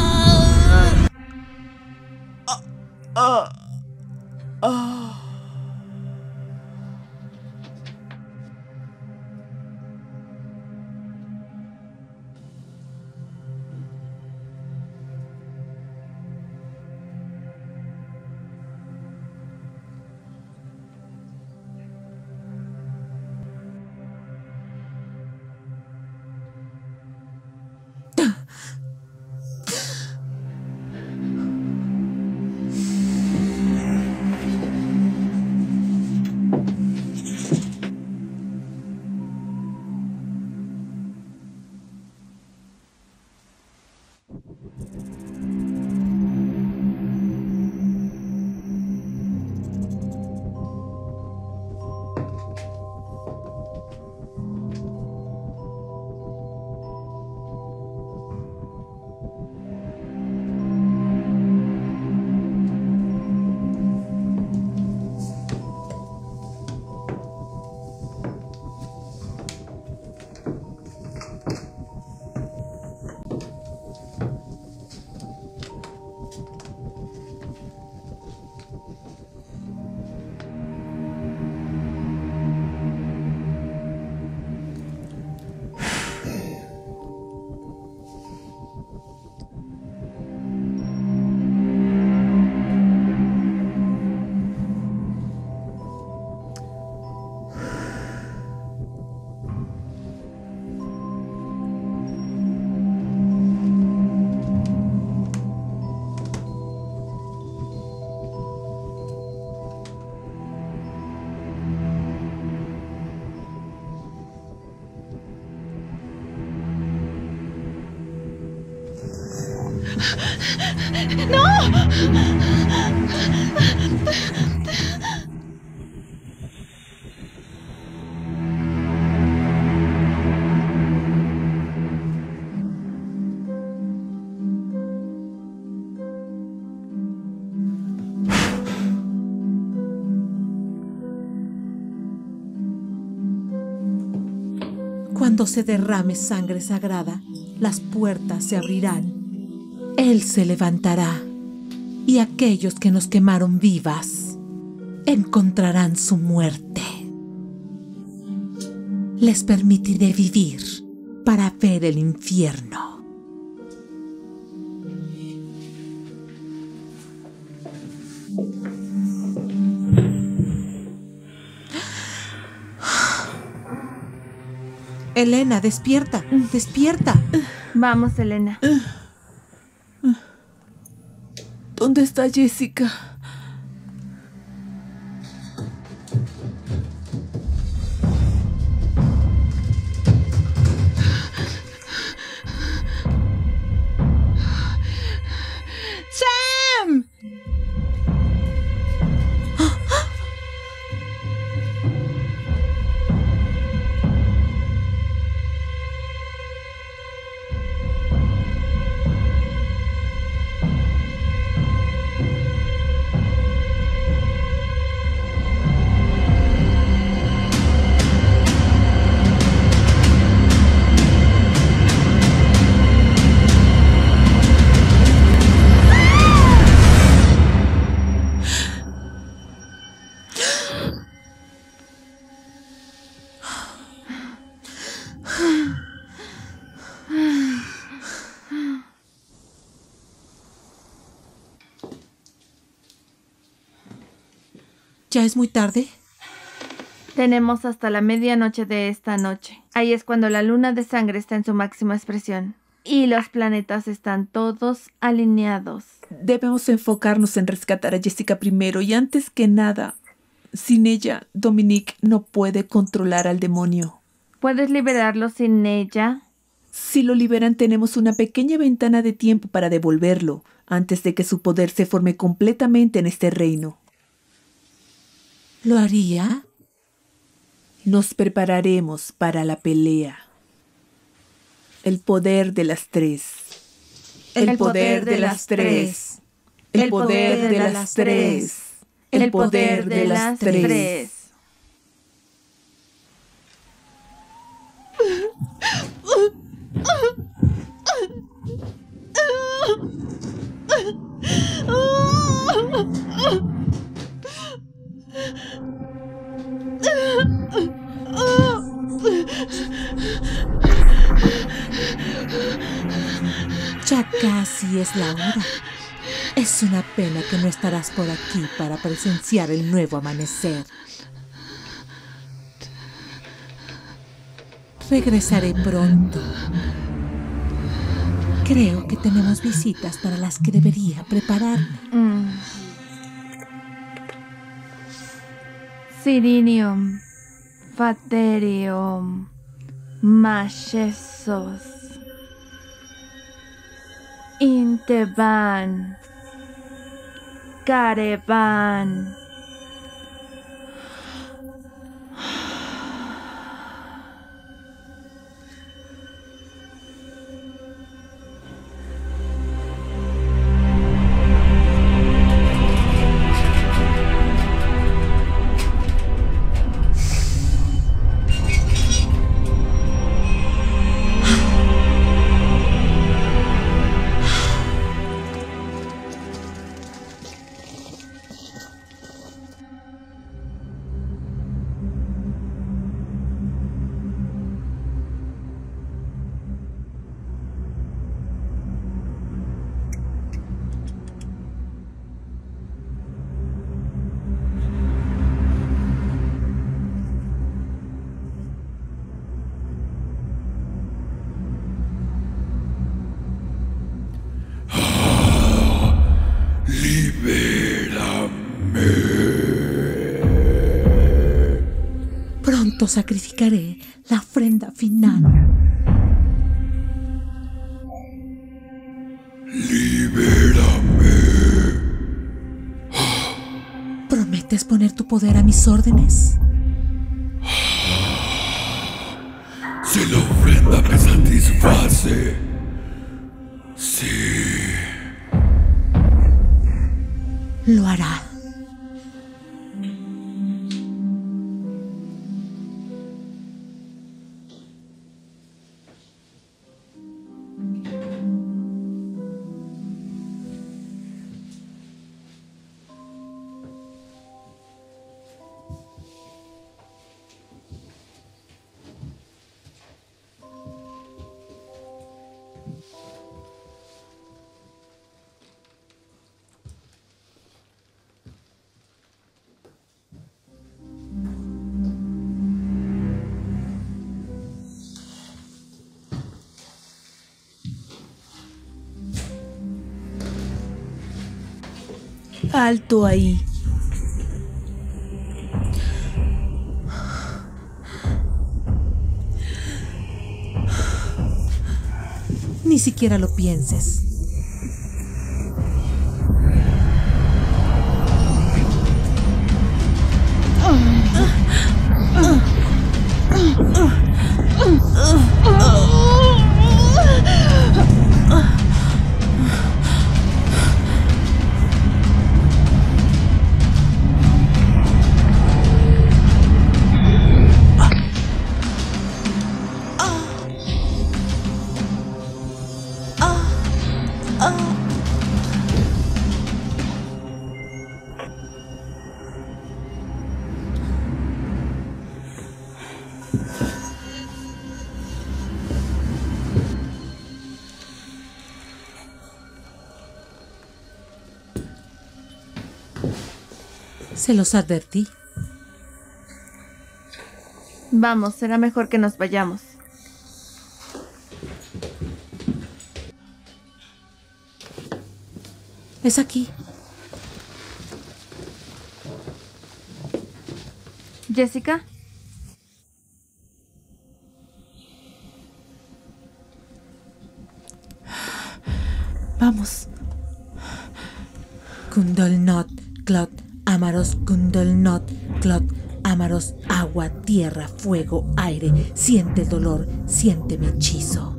Cuando se derrame sangre sagrada, las puertas se abrirán. Él se levantará, y aquellos que nos quemaron vivas encontrarán su muerte. Les permitiré vivir para ver el infierno. Elena, despierta, despierta. Vamos, Elena. ¿Dónde está Jessica? ¡Sam! ¿Ya es muy tarde? Tenemos hasta la medianoche de esta noche. Ahí es cuando la luna de sangre está en su máxima expresión. Y los planetas están todos alineados. Debemos enfocarnos en rescatar a Jessica primero y antes que nada, Sin ella, Dominique no puede controlar al demonio. ¿Puedes liberarlo sin ella? Si lo liberan, tenemos una pequeña ventana de tiempo para devolverlo, antes de que su poder se forme completamente en este reino. ¿Lo haría? Nos prepararemos para la pelea. El poder de las tres. El, El poder, poder de, de las tres. tres. El poder de, de las tres. tres. El poder de, de las tres. tres. Ya casi es la hora. Es una pena que no estarás por aquí para presenciar el nuevo amanecer. Regresaré pronto. Creo que tenemos visitas para las que debería prepararme. Mm. Sirinium, Faterium, Machesos, Inteban, Carevan. Sacrificaré la ofrenda final. ¡Libérame! ¿Prometes poner tu poder a mis órdenes? Si la ofrenda me satisface, sí. Lo hará. Alto ahí. Ni siquiera lo pienses. Se los advertí. Vamos, será mejor que nos vayamos. Es aquí. Jessica. Vamos. Kundelnot, Clot, Amaros, Kundelnot, Clot, Amaros, agua, tierra, fuego, aire. Siente el dolor, siente mi hechizo.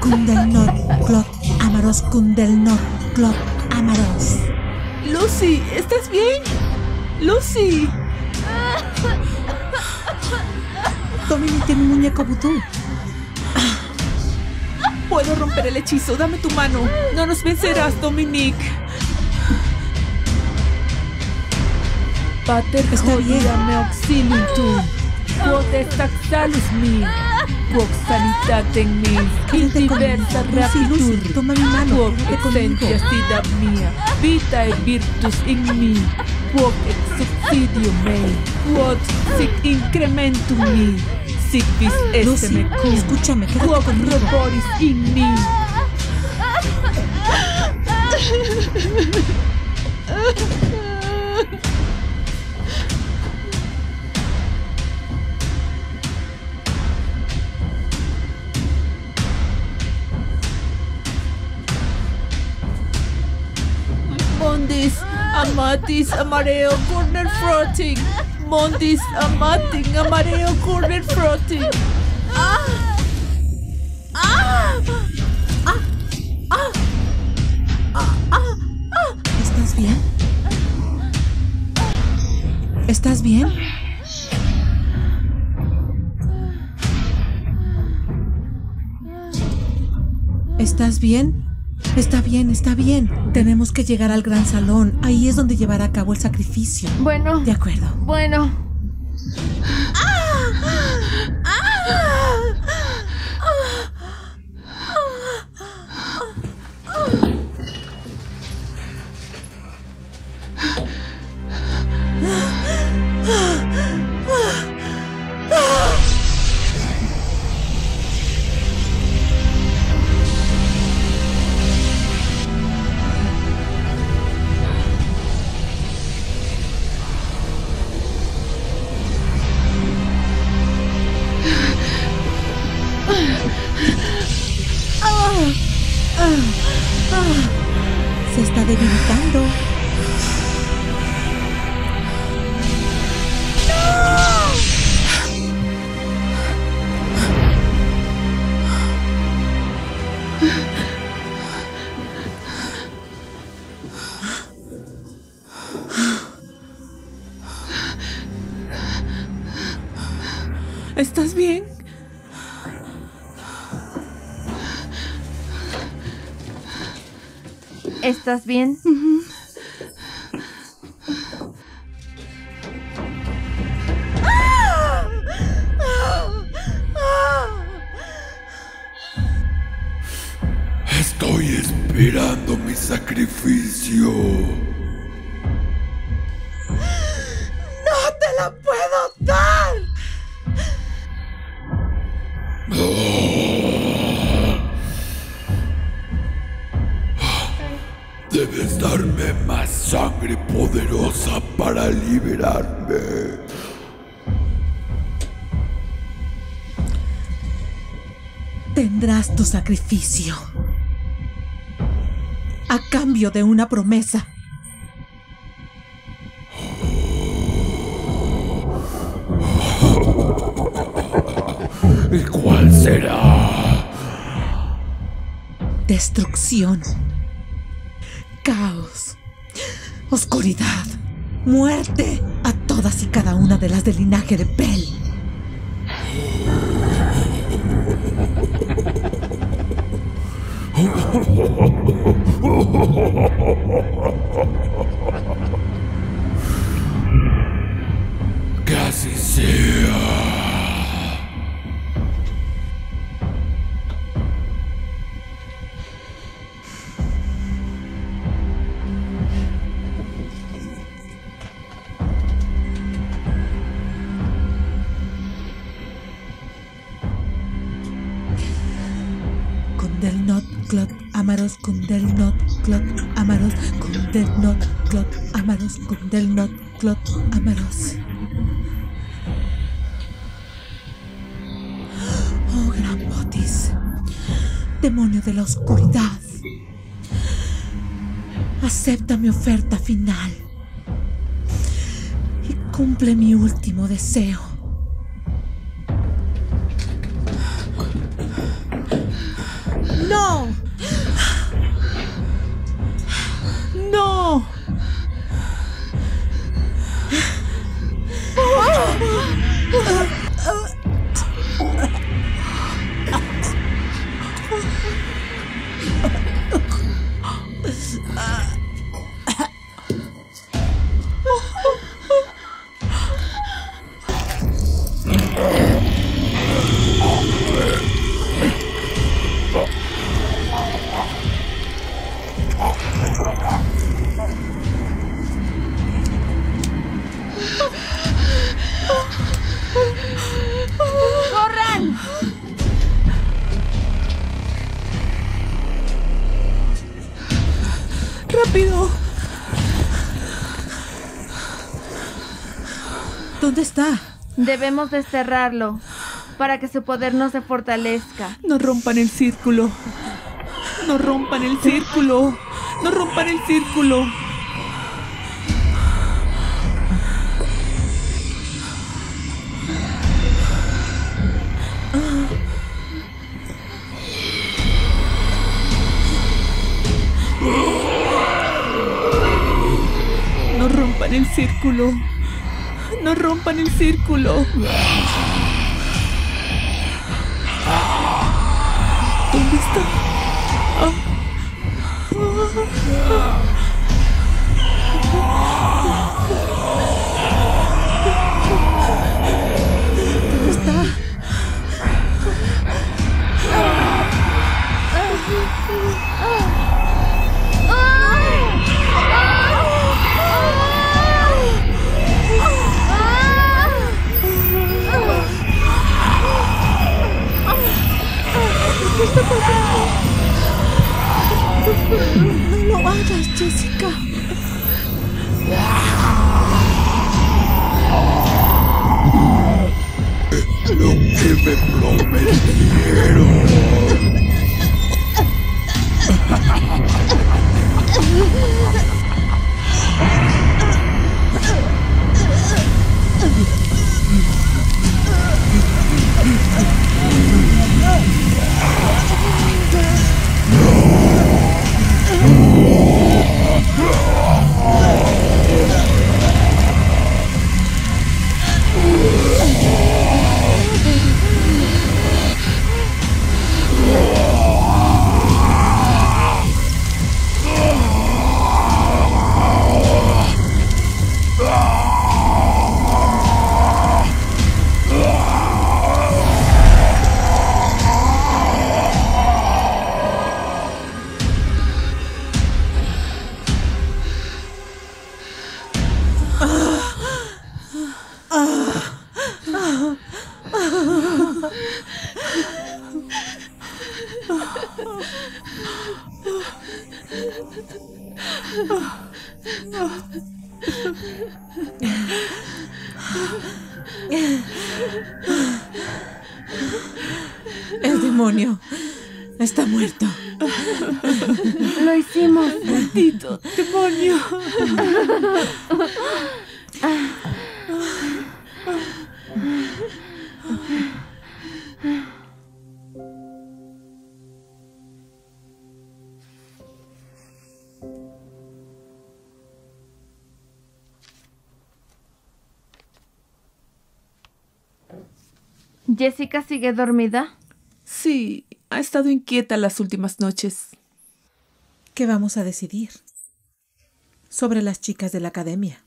Kundelnot, Clot, Amaros, Kundelnot, Clot, Amaros. Lucy, ¿estás bien? Lucy. Dominique tiene un muñeco vudú. Puedo romper el hechizo. Dame tu mano. No nos vencerás, Dominique. Pater joya me auxilium tu. Quotes taxalus mi. Quoc sanitat en mi. Diversa rapitur. Toma mi mano. Quoc essentia sidab mia. Vita e virtus in mi. Quod subsidium mei, quod sic incrementum mi, sic vis esse me cum, escúchame, quod reboris in mi. Bondis, amatis, amareo, corner frotting. Mondis, amating, amareo, corner frotting. ¡Ah! ¡Ah! ¡Ah! ¡Ah! ¡Ah! ¡Ah! ¡Ah! ¿Estás bien? ¿Estás bien? ¿Estás bien? Está bien, está bien. Tenemos que llegar al gran salón. Ahí es donde llevará a cabo el sacrificio. Bueno. De acuerdo. Bueno. ¿Estás bien? ¿Estás bien? Uh-huh. Estoy esperando mi sacrificio. ¡No te la puedo dar! Debes darme más sangre poderosa para liberarme. Tendrás tu sacrificio a cambio de una promesa. ¿Y cuál será? Destrucción, caos, oscuridad, muerte a todas y cada una de las del linaje de Bell. Que así sea. del not clot amaros cum del not clot amaros cum del not clot amaros cum del not clot amaros. Oh, gran Botis, demonio de la oscuridad, acepta mi oferta final y cumple mi último deseo. ¡No! ¡No! Debemos desterrarlo para que su poder no se fortalezca. No rompan el círculo. No rompan el círculo. No rompan el círculo. No rompan el círculo. ¡No rompan el círculo! ¿Dónde está? Ah. ¿Dónde está? ¿Qué está pasando? No lo hagas, Jessica. Lo que me prometieron. ¿Jessica sigue dormida? Sí, ha estado inquieta las últimas noches. ¿Qué vamos a decidir? Sobre las chicas de la academia.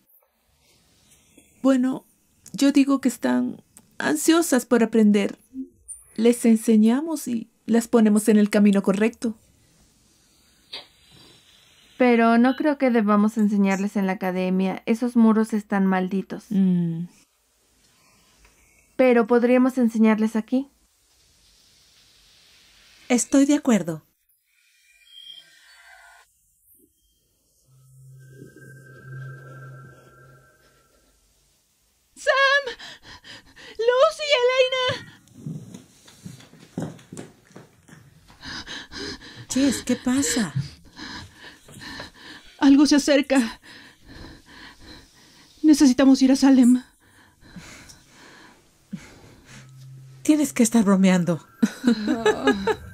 Bueno, yo digo que están ansiosas por aprender. Les enseñamos y las ponemos en el camino correcto. Pero no creo que debamos enseñarles en la academia. Esos muros están malditos. Mm. Pero podríamos enseñarles aquí. Estoy de acuerdo. Jess, ¿qué pasa? Algo se acerca. Necesitamos ir a Salem. Tienes que estar bromeando. No.